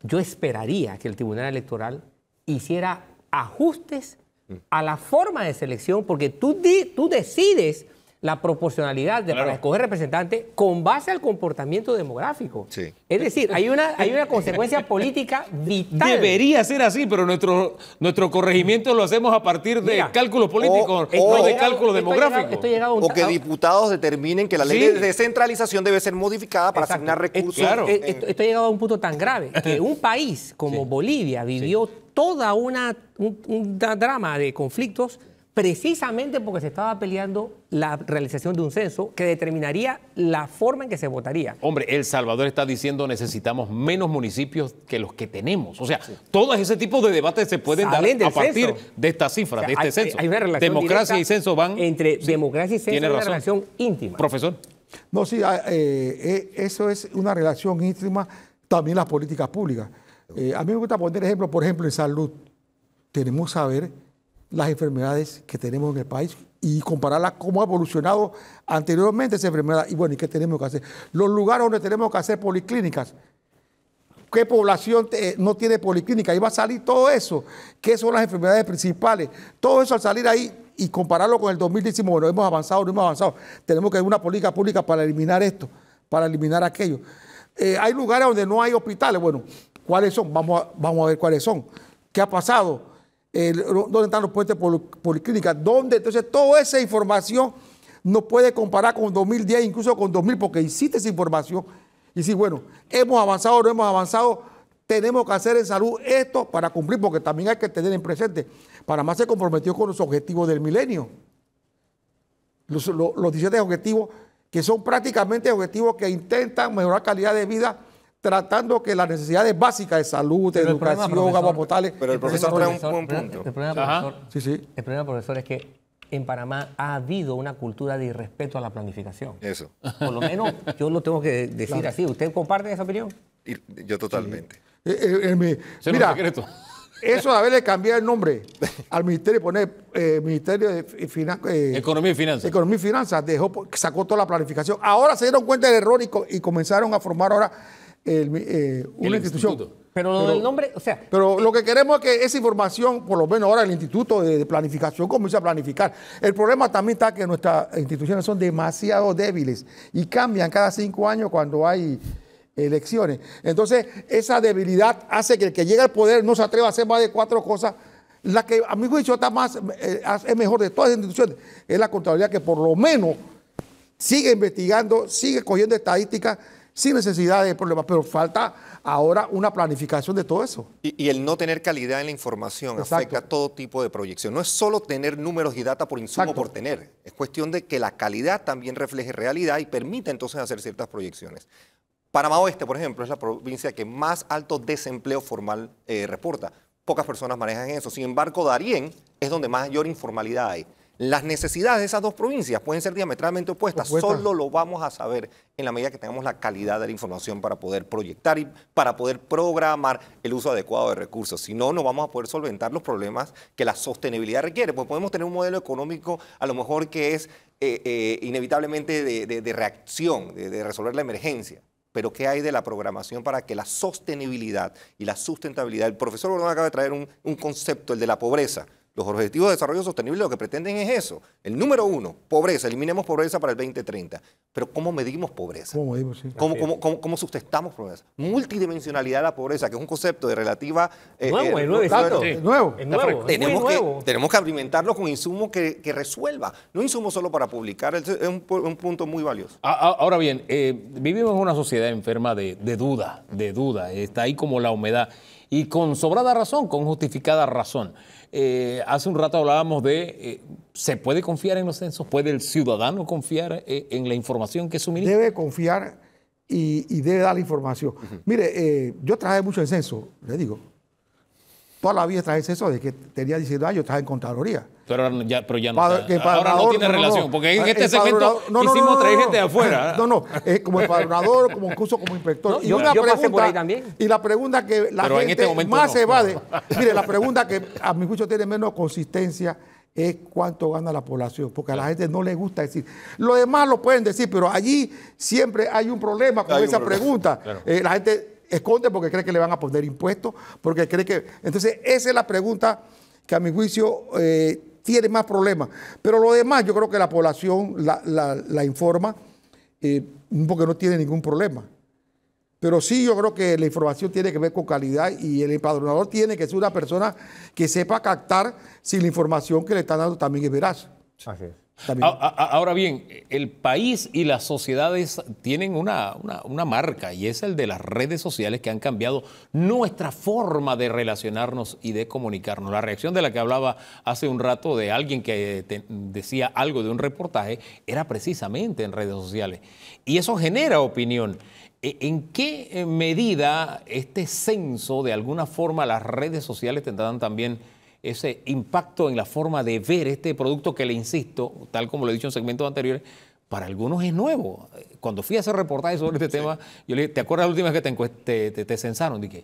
yo esperaría que el Tribunal Electoral hiciera ajustes a la forma de selección, porque tú, di, tú decides la proporcionalidad de, claro, para escoger representantes con base al comportamiento demográfico. Sí. Es decir, hay una, hay una consecuencia política vital. Debería ser así, pero nuestro, nuestro corregimiento lo hacemos a partir de, mira, cálculos políticos, o, o, no de cálculos demográficos. O que diputados determinen que la ley, sí, de descentralización debe ser modificada para, exacto, asignar recursos. Es, claro. en... Esto ha llegado a un punto tan grave que un país como, sí, Bolivia vivió, sí, toda una, un, un drama de conflictos, precisamente porque se estaba peleando la realización de un censo que determinaría la forma en que se votaría. Hombre, El Salvador está diciendo necesitamos menos municipios que los que tenemos. O sea, sí, todo ese tipo de debates se pueden Salen dar a partir censo. de estas cifras, o sea, de este hay, censo. Hay una relación democracia y censo van... Entre sí, democracia y censo tiene hay una razón. relación íntima. Profesor. No, sí, eh, eso es una relación íntima, también las políticas públicas. Eh, a mí me gusta poner ejemplo, por ejemplo, en salud. Tenemos que saber las enfermedades que tenemos en el país y compararlas cómo ha evolucionado anteriormente esa enfermedad. Y bueno, ¿y qué tenemos que hacer? Los lugares donde tenemos que hacer policlínicas. ¿Qué población te, no tiene policlínica? Ahí va a salir todo eso. ¿Qué son las enfermedades principales? Todo eso al salir ahí y compararlo con el dos mil diecinueve, bueno, hemos avanzado, no hemos avanzado. Tenemos que hacer una política pública para eliminar esto, para eliminar aquello. Eh, hay lugares donde no hay hospitales. Bueno, ¿cuáles son? Vamos a, vamos a ver cuáles son. ¿Qué ha pasado? Eh, dónde están los puentes policlínicas, dónde, entonces toda esa información no puede comparar con dos mil diez, incluso con dos mil, porque hiciste esa información y si bueno, hemos avanzado, no hemos avanzado, tenemos que hacer en salud esto para cumplir, porque también hay que tener en presente, Panamá se comprometió con los objetivos del milenio, los, los, los diecisiete objetivos, que son prácticamente objetivos que intentan mejorar calidad de vida, tratando que las necesidades básicas de salud, de educación, agua potable... Pero el profesor trae un buen punto. El problema, profesor, sí, sí. el problema, profesor, es que en Panamá ha habido una cultura de irrespeto a la planificación. Eso. Por lo menos yo lo tengo que decir claro. así. ¿Usted comparte esa opinión? Yo totalmente. Sí. Eh, eh, eh, mi, mira, eso de haberle cambiado el nombre al ministerio, poner eh, Ministerio de Finan eh, Economía y Finanzas. Economía y Finanzas, dejó, sacó toda la planificación. Ahora se dieron cuenta del error y, co y comenzaron a formar ahora... El, eh, una el institución. Instituto. Pero lo del nombre, o sea. Pero eh, lo que queremos es que esa información, por lo menos ahora el Instituto de, de Planificación comience a planificar. El problema también está que nuestras instituciones son demasiado débiles y cambian cada cinco años cuando hay elecciones. Entonces, esa debilidad hace que el que llega al poder no se atreva a hacer más de cuatro cosas. La que, a mi juicio, está más, eh, es mejor de todas las instituciones, es la Contraloría, que por lo menos sigue investigando, sigue cogiendo estadísticas, sin necesidad de problemas, pero falta ahora una planificación de todo eso. Y, y el no tener calidad en la información, exacto, afecta a todo tipo de proyección. No es solo tener números y data por insumo, exacto, por tener. Es cuestión de que la calidad también refleje realidad y permita entonces hacer ciertas proyecciones. Panamá Oeste, por ejemplo, es la provincia que más alto desempleo formal eh, reporta. Pocas personas manejan eso. Sin embargo, Darién es donde mayor informalidad hay. Las necesidades de esas dos provincias pueden ser diametralmente opuestas. Opuesta. Solo lo vamos a saber en la medida que tengamos la calidad de la información para poder proyectar y para poder programar el uso adecuado de recursos. Si no, no vamos a poder solventar los problemas que la sostenibilidad requiere. Pues podemos tener un modelo económico a lo mejor que es eh, eh, inevitablemente de, de, de reacción, de, de resolver la emergencia. Pero ¿qué hay de la programación para que la sostenibilidad y la sustentabilidad? El profesor Gordón acaba de traer un, un concepto, el de la pobreza. Los Objetivos de Desarrollo Sostenible lo que pretenden es eso. El número uno, pobreza. Eliminemos pobreza para el veinte treinta. Pero ¿cómo medimos pobreza? ¿Cómo medimos? Sí. ¿Cómo, cómo, cómo, cómo sustentamos pobreza? Multidimensionalidad de la pobreza, que es un concepto de relativa... Eh, nuevo, eh, es nuevo, exacto. Sí. nuevo. Es nuevo. Tenemos, es que, nuevo. tenemos que alimentarlo con insumos que, que resuelva. No insumos solo para publicar. Es un, un punto muy valioso. Ahora bien, eh, vivimos en una sociedad enferma de, de duda, de duda. Está ahí como la humedad. Y con sobrada razón, con justificada razón. Eh, hace un rato hablábamos de, eh, ¿se puede confiar en los censos? ¿Puede el ciudadano confiar eh, en la información que suministra? Debe confiar y, y debe dar la información. Uh-huh. Mire, eh, yo trabajé mucho en censo, le digo. Toda la vida trabajé en censo, desde que tenía diecinueve años trabajé en Contraloría. Pero ya, pero ya no, Padre, está, ahora no tiene no, relación, no, no, porque en este segmento no, no, hicimos no, no, traer gente de afuera. No, no, eh, como empadronador, como incluso como inspector. No, y, yo, una yo pregunta, y la pregunta que la pero gente en este más no, se evade, no. mire, la pregunta que a mi juicio tiene menos consistencia es cuánto gana la población, porque a la gente no le gusta decir. Lo demás lo pueden decir, pero allí siempre hay un problema con hay esa problema. pregunta. Claro. Eh, la gente esconde porque cree que le van a poner impuestos, porque cree que... Entonces, esa es la pregunta que a mi juicio... Eh, tiene más problemas. Pero lo demás yo creo que la población la, la, la informa eh, porque no tiene ningún problema. Pero sí yo creo que la información tiene que ver con calidad y el empadronador tiene que ser una persona que sepa captar si la información que le están dando también es veraz. Así es. También. Ahora bien, el país y las sociedades tienen una, una, una marca, y es el de las redes sociales, que han cambiado nuestra forma de relacionarnos y de comunicarnos. La reacción de la que hablaba hace un rato de alguien que te decía algo de un reportaje era precisamente en redes sociales, y eso genera opinión. ¿En qué medida este censo, de alguna forma, las redes sociales tendrán también ese impacto en la forma de ver este producto que, le insisto, tal como lo he dicho en segmentos anteriores, para algunos es nuevo? Cuando fui a hacer reportajes sobre este sí. tema, yo le dije, ¿te acuerdas la última vez que te, te, te, te censaron? Dije,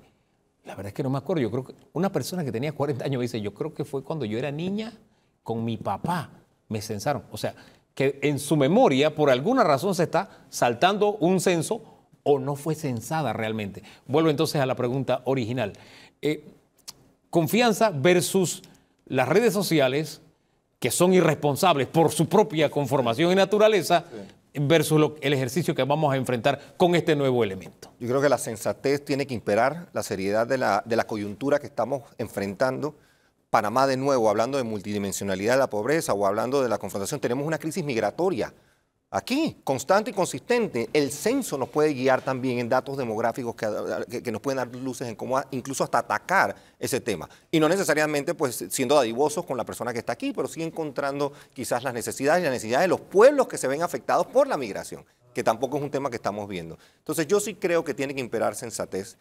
la verdad es que no me acuerdo. Yo creo que una persona que tenía cuarenta años me dice, yo creo que fue cuando yo era niña con mi papá me censaron. O sea, que en su memoria, por alguna razón, se está saltando un censo o no fue censada realmente. Vuelvo entonces a la pregunta original. Eh, Confianza versus las redes sociales, que son irresponsables por su propia conformación y naturaleza, versus lo, el ejercicio que vamos a enfrentar con este nuevo elemento. Yo creo que la sensatez tiene que imperar, la seriedad de la, de la coyuntura que estamos enfrentando. Panamá, de nuevo, hablando de multidimensionalidad de la pobreza o hablando de la confrontación, tenemos una crisis migratoria aquí, constante y consistente. El censo nos puede guiar también en datos demográficos que, que, que nos pueden dar luces en cómo incluso hasta atacar ese tema. Y no necesariamente pues siendo dadivosos con la persona que está aquí, pero sí encontrando quizás las necesidades y las necesidades de los pueblos que se ven afectados por la migración, que tampoco es un tema que estamos viendo. Entonces yo sí creo que tiene que imperar sensatez.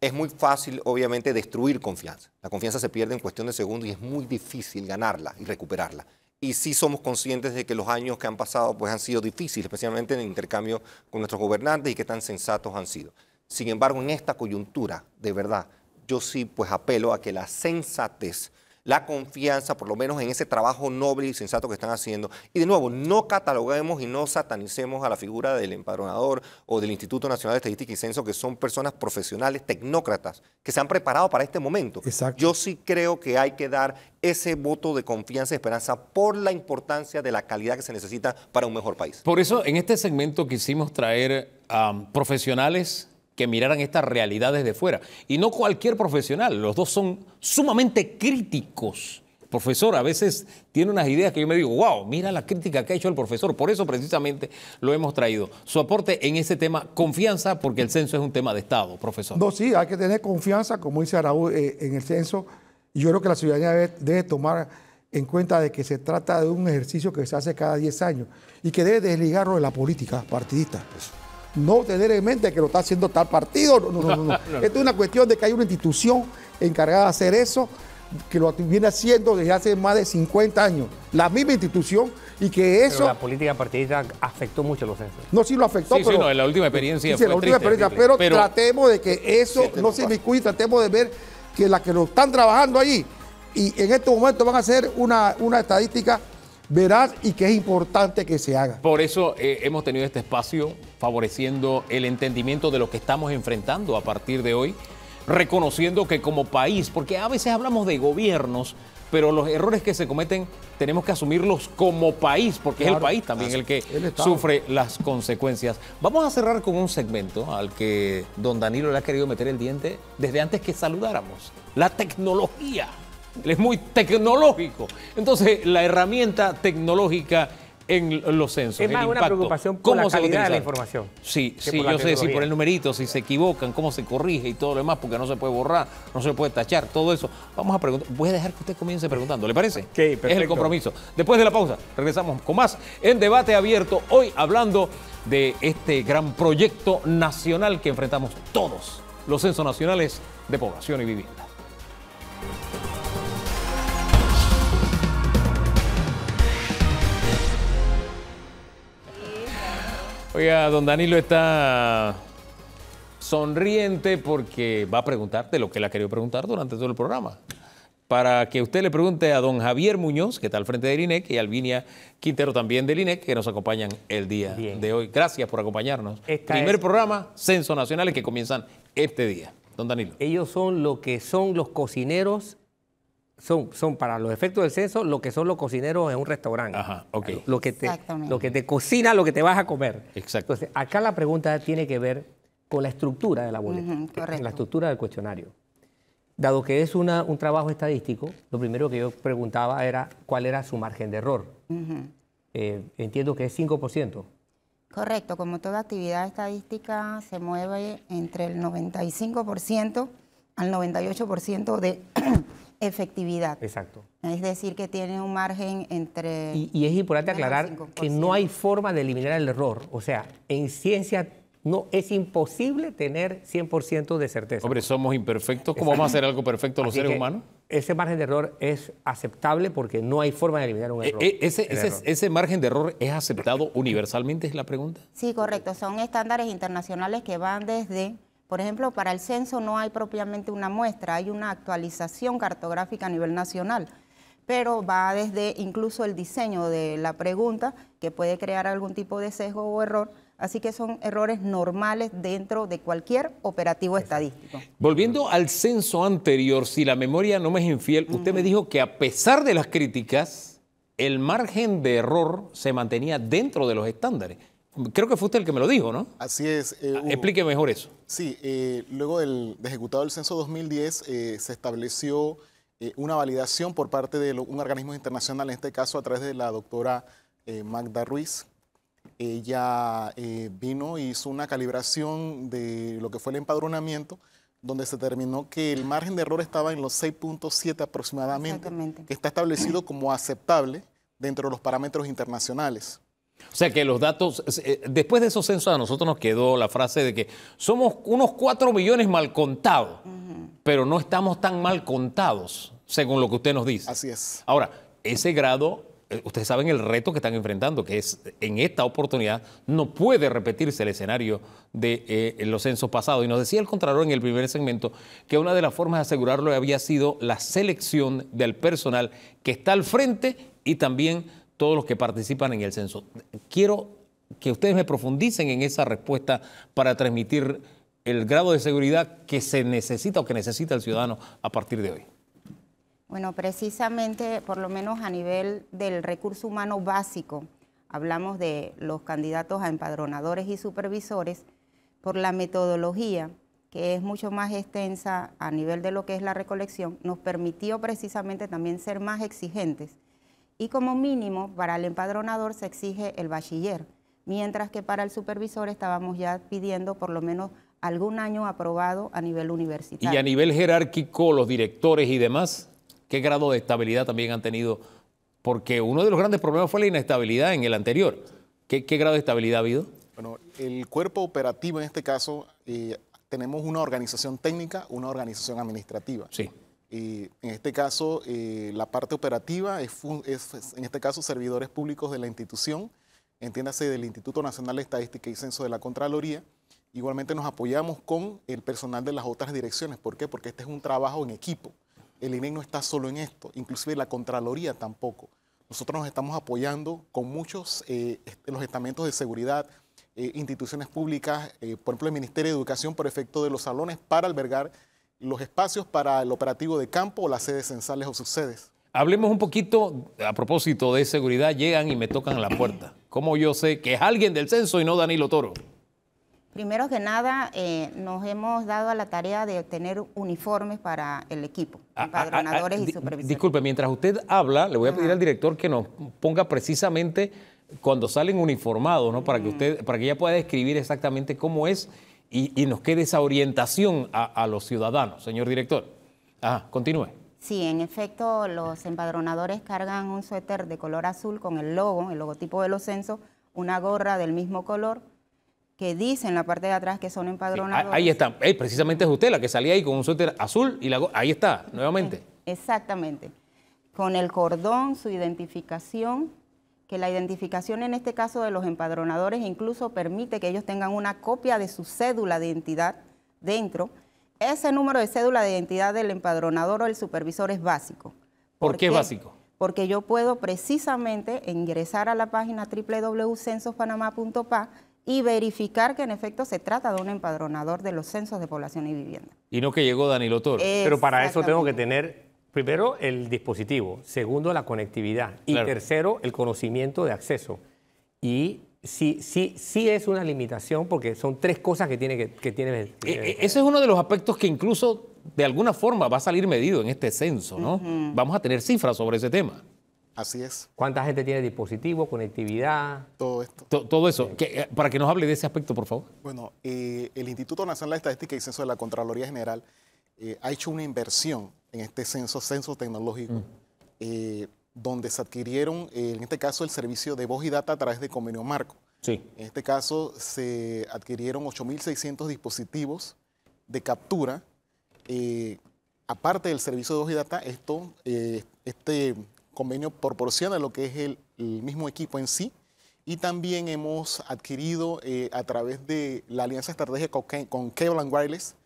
Es muy fácil, obviamente, destruir confianza. La confianza se pierde en cuestión de segundos y es muy difícil ganarla y recuperarla. Y sí somos conscientes de que los años que han pasado pues, han sido difíciles, especialmente en el intercambio con nuestros gobernantes y qué tan sensatos han sido. Sin embargo, en esta coyuntura, de verdad, yo sí pues, apelo a que la sensatez, la confianza, por lo menos en ese trabajo noble y sensato que están haciendo. Y de nuevo, no cataloguemos y no satanicemos a la figura del empadronador o del Instituto Nacional de Estadística y Censo, que son personas profesionales, tecnócratas, que se han preparado para este momento. Exacto. Yo sí creo que hay que dar ese voto de confianza y esperanza por la importancia de la calidad que se necesita para un mejor país. Por eso, en este segmento quisimos traer a um, profesionales que miraran estas realidades de fuera. Y no cualquier profesional, los dos son sumamente críticos. Profesor, a veces tiene unas ideas que yo me digo, wow, mira la crítica que ha hecho el profesor. Por eso precisamente lo hemos traído. Su aporte en ese tema, confianza, porque el censo es un tema de Estado, profesor. No, sí, hay que tener confianza, como dice Arauz, eh, en el censo. Yo creo que la ciudadanía debe, debe tomar en cuenta de que se trata de un ejercicio que se hace cada diez años y que debe desligarlo de la política partidista. Pues. No tener en mente que lo está haciendo tal partido. No, no, no, no. Esto es una cuestión de que hay una institución encargada de hacer eso, que lo viene haciendo desde hace más de cincuenta años. La misma institución y que eso... Pero la política partidista afectó mucho los censos. No, sí lo afectó, sí, pero... Sí, no, en la última experiencia sí, fue la última triste, experiencia, triste, pero, pero tratemos de que eso sí, no se inmiscuye, tratemos de ver que las que lo están trabajando allí y en estos momentos van a hacer una, una estadística veraz y que es importante que se haga. Por eso eh, hemos tenido este espacio favoreciendo el entendimiento de lo que estamos enfrentando a partir de hoy, reconociendo que como país, porque a veces hablamos de gobiernos, pero los errores que se cometen tenemos que asumirlos como país, porque claro, es el país también el que el sufre las consecuencias. Vamos a cerrar con un segmento al que don Danilo le ha querido meter el diente desde antes que saludáramos, la tecnología. Él es muy tecnológico. Entonces, la herramienta tecnológica en los censos. Es más, el impacto, una preocupación por la calidad de la información. Sí, sí, yo sé, si por el numerito, si se equivocan, cómo se corrige y todo lo demás, porque no se puede borrar, no se puede tachar, todo eso. Vamos a preguntar, voy a dejar que usted comience preguntando, ¿le parece? Okay, perfecto. Es el compromiso. Después de la pausa, regresamos con más en Debate Abierto, hoy hablando de este gran proyecto nacional que enfrentamos todos, los censos nacionales de población y vivienda. Oiga, don Danilo está sonriente porque va a preguntarte lo que le ha querido preguntar durante todo el programa. Para que usted le pregunte a don Javier Muñoz, que está al frente del I N E C, y a Alvinia Quintero también del I N E C, que nos acompañan el día Bien. de hoy. Gracias por acompañarnos. Esta Primer es... programa, Censos Nacionales, que comienzan este día. Don Danilo. Ellos son lo que son los cocineros son, son para los efectos del censo lo que son los cocineros en un restaurante. Ajá, okay. Lo que te, lo que te cocina, lo que te vas a comer. Exacto. Entonces, acá la pregunta tiene que ver con la estructura de la boleta, uh-huh, correcto, la estructura del cuestionario. Dado que es una, un trabajo estadístico, lo primero que yo preguntaba era cuál era su margen de error. Uh-huh. Eh, entiendo que es cinco por ciento. Correcto, como toda actividad estadística se mueve entre el noventa y cinco por ciento al noventa y ocho por ciento de efectividad. Exacto. Es decir, que tiene un margen entre... Y, y es importante aclarar que no hay forma de eliminar el error. O sea, en ciencia no es imposible tener cien por ciento de certeza. Hombre, somos imperfectos. ¿Cómo vamos a hacer algo perfecto los seres humanos? Ese margen de error es aceptable porque no hay forma de eliminar un error. E, ese, ese, error. ¿Ese margen de error es aceptado universalmente, es la pregunta? Sí, correcto. Son estándares internacionales que van desde, por ejemplo, para el censo no hay propiamente una muestra, hay una actualización cartográfica a nivel nacional, pero va desde incluso el diseño de la pregunta, que puede crear algún tipo de sesgo o error. Así que son errores normales dentro de cualquier operativo estadístico. Volviendo al censo anterior, si la memoria no me es infiel, uh-huh, usted me dijo que a pesar de las críticas, el margen de error se mantenía dentro de los estándares. Creo que fue usted el que me lo dijo, ¿no? Así es. Eh, Hugo, explique mejor eso. Sí, eh, luego del, de ejecutado el censo dos mil diez, eh, se estableció eh, una validación por parte de lo, un organismo internacional, en este caso a través de la doctora eh, Magda Ruiz. Ella eh, vino y hizo una calibración de lo que fue el empadronamiento, donde se determinó que el margen de error estaba en los seis punto siete aproximadamente, que está establecido como aceptable dentro de los parámetros internacionales. O sea que los datos, eh, después de esos censos a nosotros nos quedó la frase de que somos unos cuatro millones mal contados, uh-huh, pero no estamos tan mal contados, según lo que usted nos dice. Así es. Ahora, ese grado... Ustedes saben el reto que están enfrentando, que es en esta oportunidad no puede repetirse el escenario de eh, los censos pasados. Y nos decía el Contralor en el primer segmento que una de las formas de asegurarlo había sido la selección del personal que está al frente y también todos los que participan en el censo. Quiero que ustedes me profundicen en esa respuesta para transmitir el grado de seguridad que se necesita o que necesita el ciudadano a partir de hoy. Bueno, precisamente, por lo menos a nivel del recurso humano básico, hablamos de los candidatos a empadronadores y supervisores, por la metodología, que es mucho más extensa a nivel de lo que es la recolección, nos permitió precisamente también ser más exigentes. Y como mínimo, para el empadronador se exige el bachiller, mientras que para el supervisor estábamos ya pidiendo por lo menos algún año aprobado a nivel universitario. ¿Y a nivel jerárquico, los directores y demás? ¿Qué grado de estabilidad también han tenido? Porque uno de los grandes problemas fue la inestabilidad en el anterior. ¿Qué, qué grado de estabilidad ha habido? Bueno, el cuerpo operativo en este caso, eh, tenemos una organización técnica, una organización administrativa. Sí. Eh, en este caso, eh, la parte operativa es, es, en este caso, servidores públicos de la institución, entiéndase del Instituto Nacional de Estadística y Censo de la Contraloría. Igualmente nos apoyamos con el personal de las otras direcciones. ¿Por qué? Porque este es un trabajo en equipo. El I N E no está solo en esto, inclusive la Contraloría tampoco. Nosotros nos estamos apoyando con muchos eh, est los estamentos de seguridad, eh, instituciones públicas, eh, por ejemplo el Ministerio de Educación por efecto de los salones para albergar los espacios para el operativo de campo o las sedes censales o sus sedes. Hablemos un poquito, a propósito de seguridad, llegan y me tocan la puerta. ¿Cómo yo sé que es alguien del censo y no Danilo Toro? Primero que nada, eh, nos hemos dado a la tarea de obtener uniformes para el equipo, ah, empadronadores ah, ah, y supervisores. Disculpe, mientras usted habla, le voy a pedir Ajá. al director que nos ponga precisamente cuando salen uniformados, ¿no? Para que usted, para que ella pueda describir exactamente cómo es y, y nos quede esa orientación a, a los ciudadanos. Señor director, Ajá, continúe. Sí, en efecto, los empadronadores cargan un suéter de color azul con el logo, el logotipo de los censos, una gorra del mismo color, que dice en la parte de atrás que son empadronadores. Ahí está, hey, precisamente es usted la que salía ahí con un suéter azul y la ahí está, nuevamente. Exactamente, con el cordón, su identificación, que la identificación en este caso de los empadronadores incluso permite que ellos tengan una copia de su cédula de identidad dentro. Ese número de cédula de identidad del empadronador o el supervisor es básico. ¿Por, ¿Por qué es básico? Porque yo puedo precisamente ingresar a la página doble u doble u doble u punto censos panamá punto p a y verificar que en efecto se trata de un empadronador de los censos de población y vivienda. Y no que llegó Danilo Toro. Pero para eso tengo que tener Primero, el dispositivo. Segundo, la conectividad. Y claro. tercero, el conocimiento de acceso. Y sí, sí, sí es una limitación porque son tres cosas que tiene que, que tiene, eh, eh, ese es uno de los aspectos que incluso de alguna forma va a salir medido en este censo, ¿no? Uh-huh. Vamos a tener cifras sobre ese tema. Así es. ¿Cuánta gente tiene dispositivo, conectividad? Todo esto. To, todo eso. Que, para que nos hable de ese aspecto, por favor. Bueno, eh, el Instituto Nacional de Estadística y Censo de la Contraloría General eh, ha hecho una inversión en este censo, censo tecnológico, mm. eh, donde se adquirieron, eh, en este caso, el servicio de voz y data a través de convenio marco. Sí. En este caso, se adquirieron ocho mil seiscientos dispositivos de captura. Eh, aparte del servicio de voz y data, esto, eh, este... convenio proporciona lo que es el, el mismo equipo en sí, y también hemos adquirido eh, a través de la alianza estratégica con, con Cable and Wireless,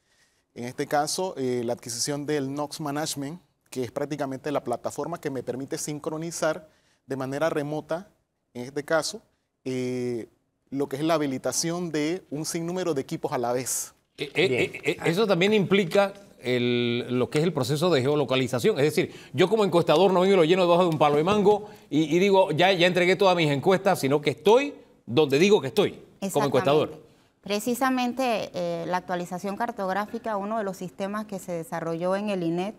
en este caso eh, la adquisición del Knox Management, que es prácticamente la plataforma que me permite sincronizar de manera remota, en este caso, eh, lo que es la habilitación de un sinnúmero de equipos a la vez. Eh, eh, eh, eso también implica... El, lo que es el proceso de geolocalización. Es decir, yo como encuestador no vengo y lo lleno debajo de un palo de mango y, y digo, ya, ya entregué todas mis encuestas, sino que estoy donde digo que estoy, como encuestador. Precisamente eh, la actualización cartográfica, uno de los sistemas que se desarrolló en el I N E T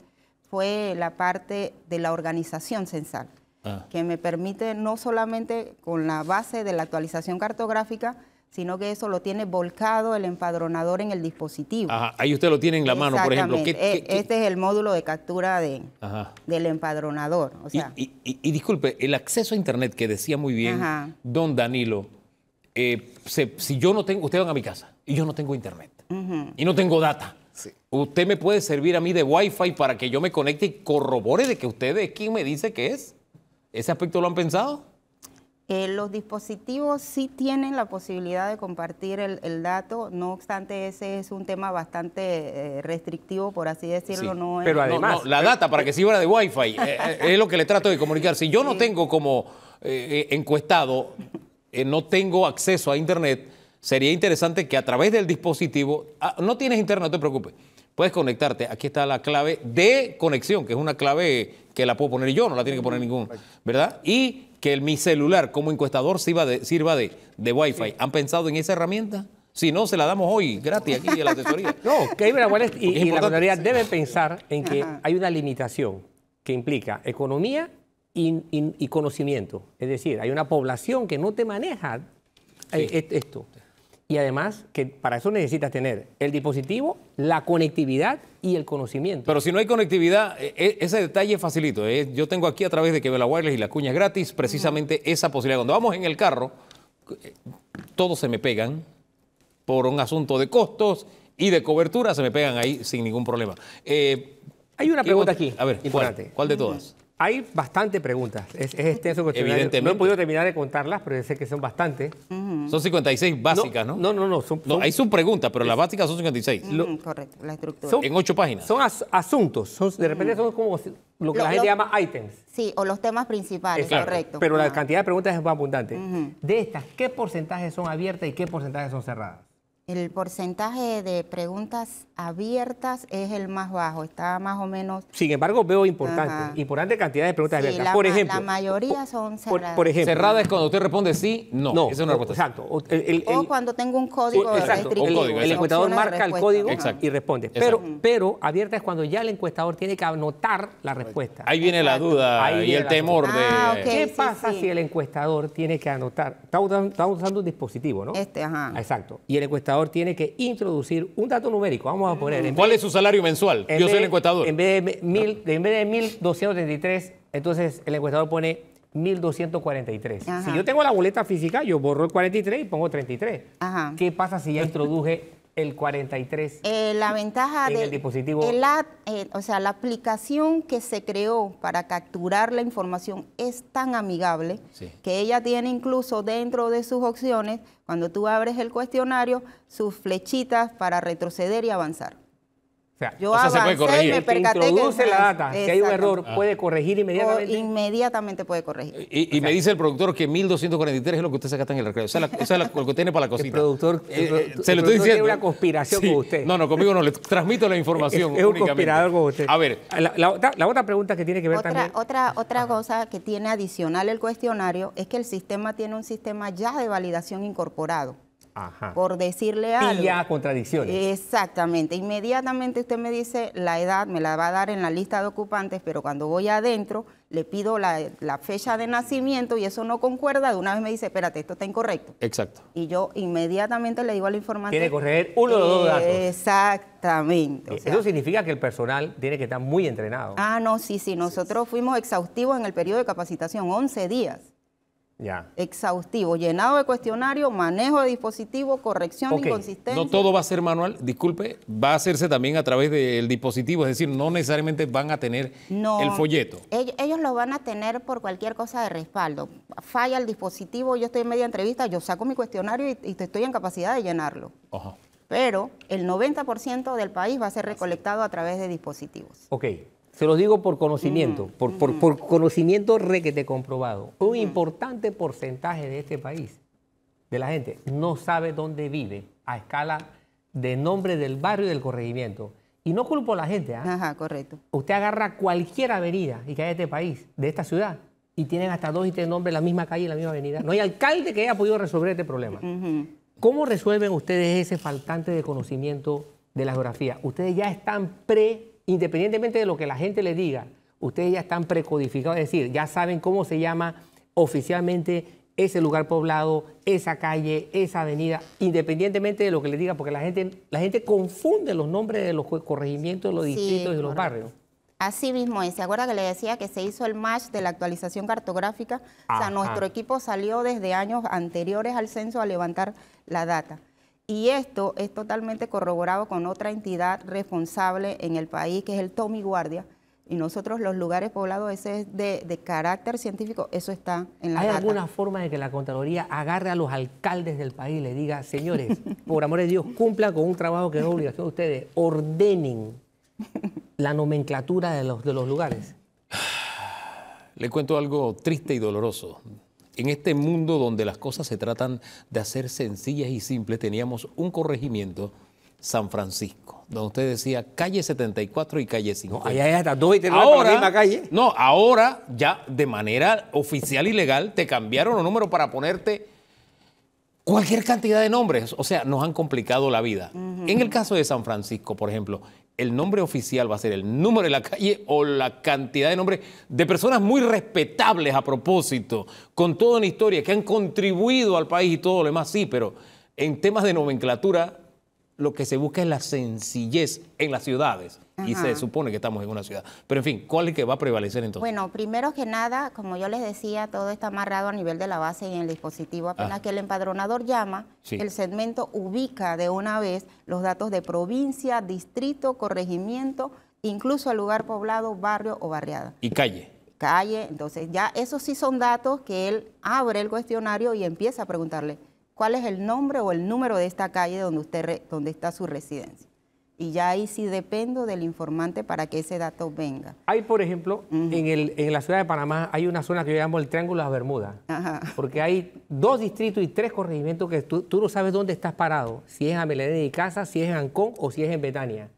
fue la parte de la organización censal, ah. que me permite no solamente con la base de la actualización cartográfica, sino que eso lo tiene volcado el empadronador en el dispositivo. Ajá, ahí usted lo tiene en la mano, por ejemplo. ¿Qué, qué, qué? Este es el módulo de captura de, del empadronador. O sea, y, y, y disculpe, el acceso a Internet que decía muy bien Ajá. don Danilo, eh, se, si yo no tengo, usted va a mi casa y yo no tengo Internet uh-huh. y no tengo data. Sí. Usted me puede servir a mí de Wi-Fi para que yo me conecte y corrobore de que usted es quien me dice que es. ¿Ese aspecto lo han pensado? Eh, los dispositivos sí tienen la posibilidad de compartir el, el dato, no obstante ese es un tema bastante eh, restrictivo, por así decirlo. Sí, no es, pero además... No, no, la data para que sirva de Wi-Fi eh, es lo que le trato de comunicar. Si yo sí. no tengo como eh, encuestado, eh, no tengo acceso a Internet, sería interesante que a través del dispositivo... Ah, no tienes Internet, no te preocupes. Puedes conectarte. Aquí está la clave de conexión, que es una clave que la puedo poner yo, no la tiene que poner ningún, ¿verdad? Y... que el, mi celular como encuestador sirva de, sirva de, de Wi-Fi. Sí. ¿Han pensado en esa herramienta? Si no, se la damos hoy, gratis, aquí en la asesoría. No, que y, y la mayoría sí. debe pensar en que Ajá. hay una limitación que implica economía y, y, y conocimiento. Es decir, hay una población que no te maneja sí. esto. Y además, que para eso necesitas tener el dispositivo, la conectividad y el conocimiento. Pero si no hay conectividad, ese detalle es facilito. ¿eh? Yo tengo aquí a través de Cable and Wireless y las cuñas gratis, precisamente uh-huh. esa posibilidad. Cuando vamos en el carro, todos se me pegan por un asunto de costos y de cobertura, se me pegan ahí sin ningún problema. Eh, hay una pregunta aquí. A ver, ¿cuál, ¿cuál de todas? Uh-huh. Hay bastantes preguntas. Es, es extenso cuestionario. Evidentemente. No he podido terminar de contarlas, pero sé que son bastantes. Uh-huh. Son cincuenta y seis básicas, ¿no? No, no, no. no, son, no son... Hay subpreguntas, pero las básicas son cincuenta y seis. Uh-huh. Lo... Correcto, la estructura. Son, en ocho páginas. Son as asuntos. Son, de repente uh-huh. son como lo que lo, la gente lo... llama ítems. Sí, o los temas principales, claro. correcto. Pero uh-huh. la cantidad de preguntas es más abundante. Uh-huh. De estas, ¿qué porcentaje son abiertas y qué porcentaje son cerradas? El porcentaje de preguntas abiertas es el más bajo, está más o menos... Sin embargo, veo importante, Ajá. importante cantidad de preguntas sí, abiertas. La, por ejemplo, la mayoría son cerradas. Por, por ejemplo, cerrada es cuando usted responde sí, no. no esa es una respuesta. Exacto. O, el, el, o el, cuando tengo un código sí, exacto, restrictivo. Código, el encuestador marca el código exacto. y responde. Pero, pero abierta es cuando ya el encuestador tiene que anotar la respuesta. Ahí viene exacto. la duda Ahí viene y el duda. temor ah, de... Okay, ¿Qué sí, pasa sí. si el encuestador tiene que anotar? Está usando, está usando un dispositivo, ¿no? Este, ajá. Exacto. Y el encuestador tiene que introducir un dato numérico. Vamos a poner... ¿Cuál es su salario mensual? Yo soy el encuestador. En vez de mil doscientos treinta y tres, entonces el encuestador pone mil doscientos cuarenta y tres. Ajá. Si yo tengo la boleta física, yo borro el cuarenta y tres y pongo treinta y tres. Ajá. ¿Qué pasa si ya introduje el cuarenta y tres eh, la ventaja en de, el dispositivo? El ad, eh, o sea, la aplicación que se creó para capturar la información es tan amigable sí. que ella tiene incluso dentro de sus opciones, cuando tú abres el cuestionario, sus flechitas para retroceder y avanzar. O sea, yo o sea, se puede corregir. Me percaté que introduce que la data, si hay un error, ah. puede corregir inmediatamente. O inmediatamente puede corregir. Y, y, y me dice el productor que mil doscientos cuarenta y tres es lo que usted se gasta en el recreo. Eso es, la, eso es la, lo que tiene para la cosita. El productor, eh, el, eh, el, se el lo estoy diciendo. Tiene una conspiración sí. con usted. No, no, conmigo no, le transmito la información. Es, es un conspirador con usted. A ver. La, la, otra, la otra pregunta que tiene que ver otra, también. Otra, otra cosa que tiene adicional el cuestionario es que el sistema tiene un sistema ya de validación incorporado. Ajá. Por decirle algo. Pilla contradicciones. Exactamente. Inmediatamente usted me dice la edad, me la va a dar en la lista de ocupantes, pero cuando voy adentro le pido la, la fecha de nacimiento y eso no concuerda, de una vez me dice, espérate, esto está incorrecto. Exacto. Y yo inmediatamente le digo a la informante. Tiene que corregir uno o dos datos. Exactamente. O sea, eso significa que el personal tiene que estar muy entrenado. Ah, no, sí, sí. Nosotros fuimos exhaustivos en el periodo de capacitación, once días. Ya. Exhaustivo, llenado de cuestionario, manejo de dispositivo, corrección okay. de inconsistencia. No todo va a ser manual, disculpe, va a hacerse también a través del dispositivo, es decir, no necesariamente van a tener no, el folleto. Ellos, ellos lo van a tener por cualquier cosa de respaldo. Falla el dispositivo, yo estoy en media entrevista, yo saco mi cuestionario y, y estoy en capacidad de llenarlo. Ajá. Pero el noventa por ciento del país va a ser recolectado a través de dispositivos. Ok. Se los digo por conocimiento, uh-huh. por, por, por conocimiento requete comprobado. Un uh-huh. importante porcentaje de este país, de la gente, no sabe dónde vive a escala de nombre del barrio y del corregimiento. Y no culpo a la gente. ¿eh? Ajá, correcto. Usted agarra cualquier avenida y que hay de este país, de esta ciudad, y tienen hasta dos y tres nombres, la misma calle y la misma avenida. No hay alcalde que haya podido resolver este problema. Uh-huh. ¿Cómo resuelven ustedes ese faltante de conocimiento de la geografía? Ustedes ya están pre Independientemente de lo que la gente le diga, ustedes ya están precodificados, es decir, ya saben cómo se llama oficialmente ese lugar poblado, esa calle, esa avenida, independientemente de lo que le diga, porque la gente, la gente confunde los nombres de los corregimientos, de los sí, distritos y de los barrios. Así mismo es. ¿Se acuerda que le decía que se hizo el match de la actualización cartográfica? Ajá. O sea, nuestro equipo salió desde años anteriores al censo a levantar la data. Y esto es totalmente corroborado con otra entidad responsable en el país, que es el Tommy Guardia. Y nosotros los lugares poblados, ese es de, de carácter científico, eso está en la ¿Hay data. Alguna forma de que la Contraloría agarre a los alcaldes del país y le diga, señores, por amor de Dios, cumplan con un trabajo que no es obligación de ustedes, ordenen la nomenclatura de los, de los lugares? Le cuento algo triste y doloroso. En este mundo donde las cosas se tratan de hacer sencillas y simples, teníamos un corregimiento, San Francisco, donde usted decía calle setenta y cuatro y calle cincuenta. No, allá hay hasta dos y tres para la misma calle. No, ahora ya de manera oficial y legal te cambiaron los números para ponerte cualquier cantidad de nombres. O sea, nos han complicado la vida. Uh-huh. En el caso de San Francisco, por ejemplo, el nombre oficial va a ser el número de la calle o la cantidad de nombres de personas muy respetables a propósito, con toda una historia, que han contribuido al país y todo lo demás, sí, pero en temas de nomenclatura lo que se busca es la sencillez en las ciudades. Ajá. Y se supone que estamos en una ciudad. Pero en fin, ¿cuál es que va a prevalecer entonces? Bueno, primero que nada, como yo les decía, todo está amarrado a nivel de la base y en el dispositivo. Apenas ah. que el empadronador llama, sí. el segmento ubica de una vez los datos de provincia, distrito, corregimiento, incluso el lugar poblado, barrio o barriada. Y calle. Calle, entonces ya esos sí son datos que él abre el cuestionario y empieza a preguntarle cuál es el nombre o el número de esta calle donde, usted re, donde está su residencia. Y ya ahí sí dependo del informante para que ese dato venga. Hay, por ejemplo, uh-huh. en, el, en la ciudad de Panamá hay una zona que yo llamo el Triángulo de las Bermudas. Ajá. Porque hay dos distritos y tres corregimientos que tú, tú no sabes dónde estás parado. Si es en Amelaneda y Casa, si es en Ancón o si es en Betania.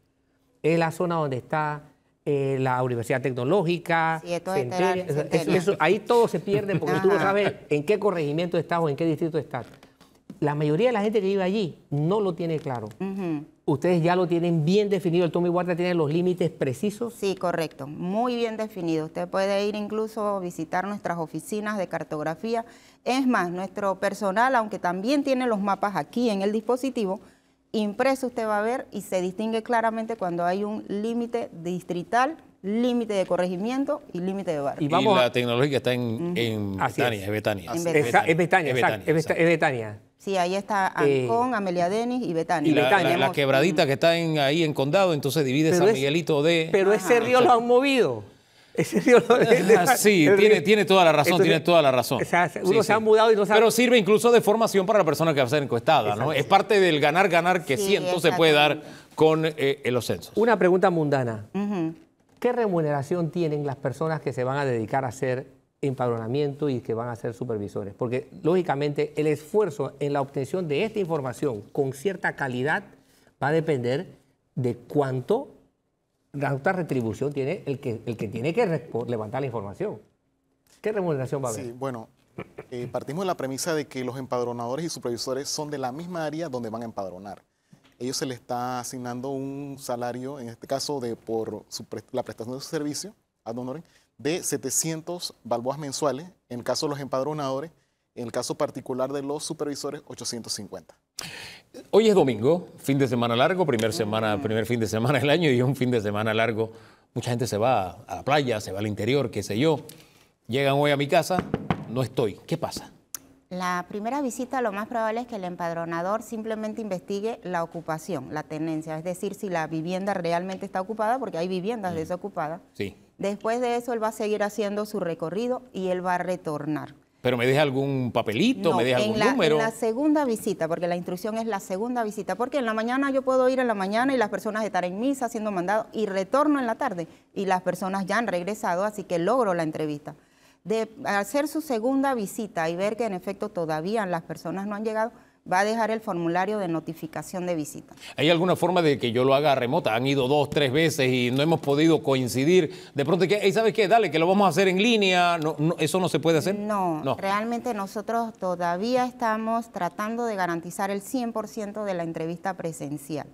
Es la zona donde está eh, la Universidad Tecnológica. Sí, esto Centena, es Centena. Eso, eso, ahí todo se pierde porque Ajá. tú no sabes en qué corregimiento estás o en qué distrito estás. La mayoría de la gente que vive allí no lo tiene claro. Uh-huh. ¿Ustedes ya lo tienen bien definido? ¿El Tommy Guardia tiene los límites precisos? Sí, correcto. Muy bien definido. Usted puede ir incluso a visitar nuestras oficinas de cartografía. Es más, nuestro personal, aunque también tiene los mapas aquí en el dispositivo, impreso usted va a ver y se distingue claramente cuando hay un límite distrital, límite de corregimiento y límite de barrio. Y, vamos y la a... tecnología está en, uh-huh. en Betania, es Betania. Es Betania, exacto. Es Betania. Sí, ahí está Ancón, eh, Amelia Denis y Betania. Y la, Betania. La, la, la quebradita que está en, ahí en Condado, entonces divide pero San Miguelito de... Es, pero Ajá. ese río lo han movido. Ese río lo han Sí, tiene, tiene toda la razón, entonces, tiene toda la razón. O sea, uno sí, se sí. ha mudado y no sabe... Pero sirve incluso de formación para la persona que va a ser encuestada, ¿no? Es parte del ganar-ganar que sí, sí entonces puede dar con eh, los censos. Una pregunta mundana. Uh-huh. ¿Qué remuneración tienen las personas que se van a dedicar a hacer empadronamiento y que van a ser supervisores? Porque, lógicamente, el esfuerzo en la obtención de esta información con cierta calidad va a depender de cuánto cuánta retribución tiene el que, el que tiene que levantar la información. ¿Qué remuneración va a haber? Sí, bueno, eh, partimos de la premisa de que los empadronadores y supervisores son de la misma área donde van a empadronar. Ellos se les está asignando un salario, en este caso de por su pre la prestación de su servicio, ad honorem, de setecientas balboas mensuales, en el caso de los empadronadores, en el caso particular de los supervisores, ochocientos cincuenta. Hoy es domingo, fin de semana largo, primer, semana, mm. primer fin de semana del año y un fin de semana largo. Mucha gente se va a la playa, se va al interior, qué sé yo. Llegan hoy a mi casa, no estoy. ¿Qué pasa? La primera visita lo más probable es que el empadronador simplemente investigue la ocupación, la tenencia, es decir, si la vivienda realmente está ocupada, porque hay viviendas mm. desocupadas. Sí. Después de eso él va a seguir haciendo su recorrido y él va a retornar. ¿Pero me deja algún papelito, no, me deja algún la, número? En la segunda visita, porque la instrucción es la segunda visita, porque en la mañana yo puedo ir en la mañana y las personas estar en misa haciendo mandado y retorno en la tarde y las personas ya han regresado, así que logro la entrevista. De hacer su segunda visita y ver que en efecto todavía las personas no han llegado, va a dejar el formulario de notificación de visita. ¿Hay alguna forma de que yo lo haga remota? Han ido dos, tres veces y no hemos podido coincidir. De pronto, ¿y sabes qué? Dale, que lo vamos a hacer en línea. No, no, ¿Eso no se puede hacer? No, no, realmente nosotros todavía estamos tratando de garantizar el cien por ciento de la entrevista presencial,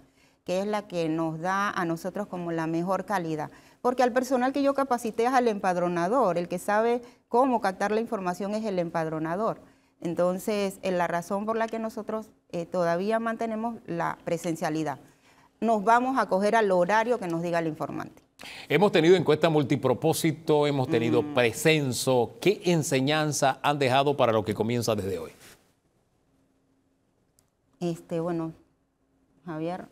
que es la que nos da a nosotros como la mejor calidad. Porque al personal que yo capacité es al empadronador, el que sabe cómo captar la información es el empadronador. Entonces, es la razón por la que nosotros eh, todavía mantenemos la presencialidad. Nos vamos a acoger al horario que nos diga el informante. Hemos tenido encuesta multipropósito, hemos tenido mm. precenso. ¿Qué enseñanza han dejado para lo que comienza desde hoy? Este, bueno, Javier.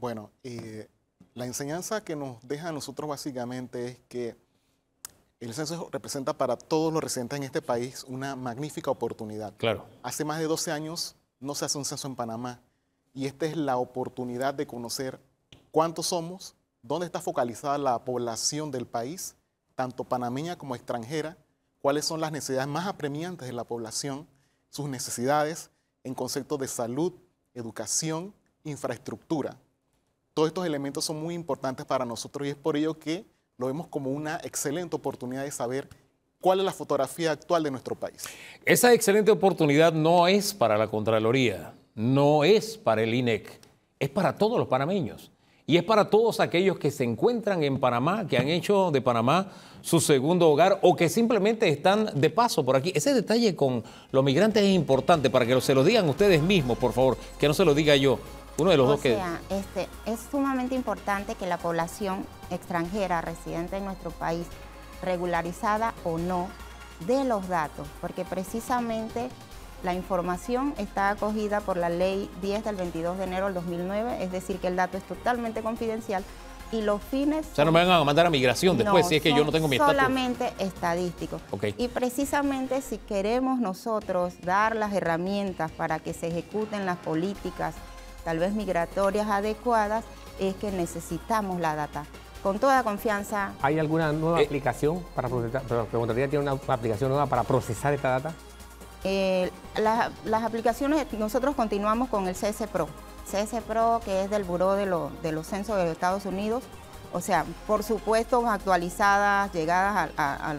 Bueno, eh, la enseñanza que nos deja a nosotros básicamente es que el censo representa para todos los residentes en este país una magnífica oportunidad. Claro. Hace más de doce años no se hace un censo en Panamá y esta es la oportunidad de conocer cuántos somos, dónde está focalizada la población del país, tanto panameña como extranjera, cuáles son las necesidades más apremiantes de la población, sus necesidades en conceptos de salud, educación, infraestructura. Todos estos elementos son muy importantes para nosotros y es por ello que lo vemos como una excelente oportunidad de saber cuál es la fotografía actual de nuestro país. Esa excelente oportunidad no es para la Contraloría, no es para el I N E C, es para todos los panameños y es para todos aquellos que se encuentran en Panamá, que han hecho de Panamá su segundo hogar o que simplemente están de paso por aquí. Ese detalle con los migrantes es importante para que se lo digan ustedes mismos, por favor, que no se lo diga yo. Uno de los dos que... O sea, este, es sumamente importante que la población extranjera residente en nuestro país, regularizada o no, dé los datos, porque precisamente la información está acogida por la ley diez del veintidós de enero del dos mil nueve, es decir, que el dato es totalmente confidencial y los fines... O sea, no me van a mandar a migración después, no, si es que yo no tengo mi estatus. Solamente estadísticos. Okay. Y precisamente si queremos nosotros dar las herramientas para que se ejecuten las políticas tal vez migratorias adecuadas, es que necesitamos la data. Con toda confianza... ¿Hay alguna nueva eh, aplicación para procesar? La Contraloría tiene una aplicación nueva para procesar esta data. Eh, la, las aplicaciones, nosotros continuamos con el C S P R O. C S P R O, que es del Buró de, lo, de los Censos de los Estados Unidos. O sea, por supuesto, actualizadas, llegadas a... a, a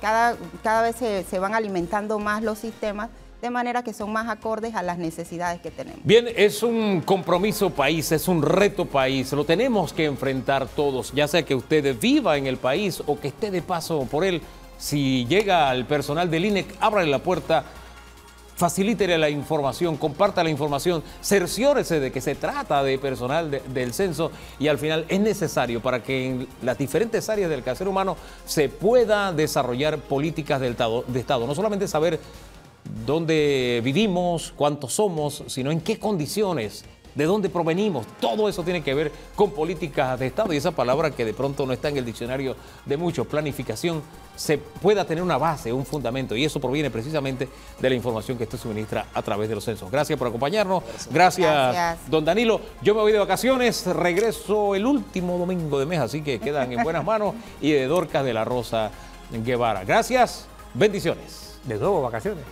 cada, cada vez se, se van alimentando más los sistemas, de manera que son más acordes a las necesidades que tenemos. Bien, es un compromiso país, es un reto país, lo tenemos que enfrentar todos, ya sea que usted viva en el país o que esté de paso por él. Si llega al personal del I N E C, ábrale la puerta, facilítele la información, comparta la información, cerciórese de que se trata de personal de, del censo y al final es necesario para que en las diferentes áreas del quehacer humano se pueda desarrollar políticas del tado, de Estado, no solamente saber dónde vivimos, cuántos somos, sino en qué condiciones de dónde provenimos. Todo eso tiene que ver con políticas de Estado, y esa palabra que de pronto no está en el diccionario de muchos, planificación, se pueda tener una base, un fundamento, y eso proviene precisamente de la información que esto suministra a través de los censos. Gracias por acompañarnos. Gracias, Gracias. don Danilo. Yo me voy de vacaciones, regreso el último domingo de mes, así que quedan en buenas manos y de Dorcas de la Rosa Guevara. Gracias, bendiciones. De nuevo, vacaciones.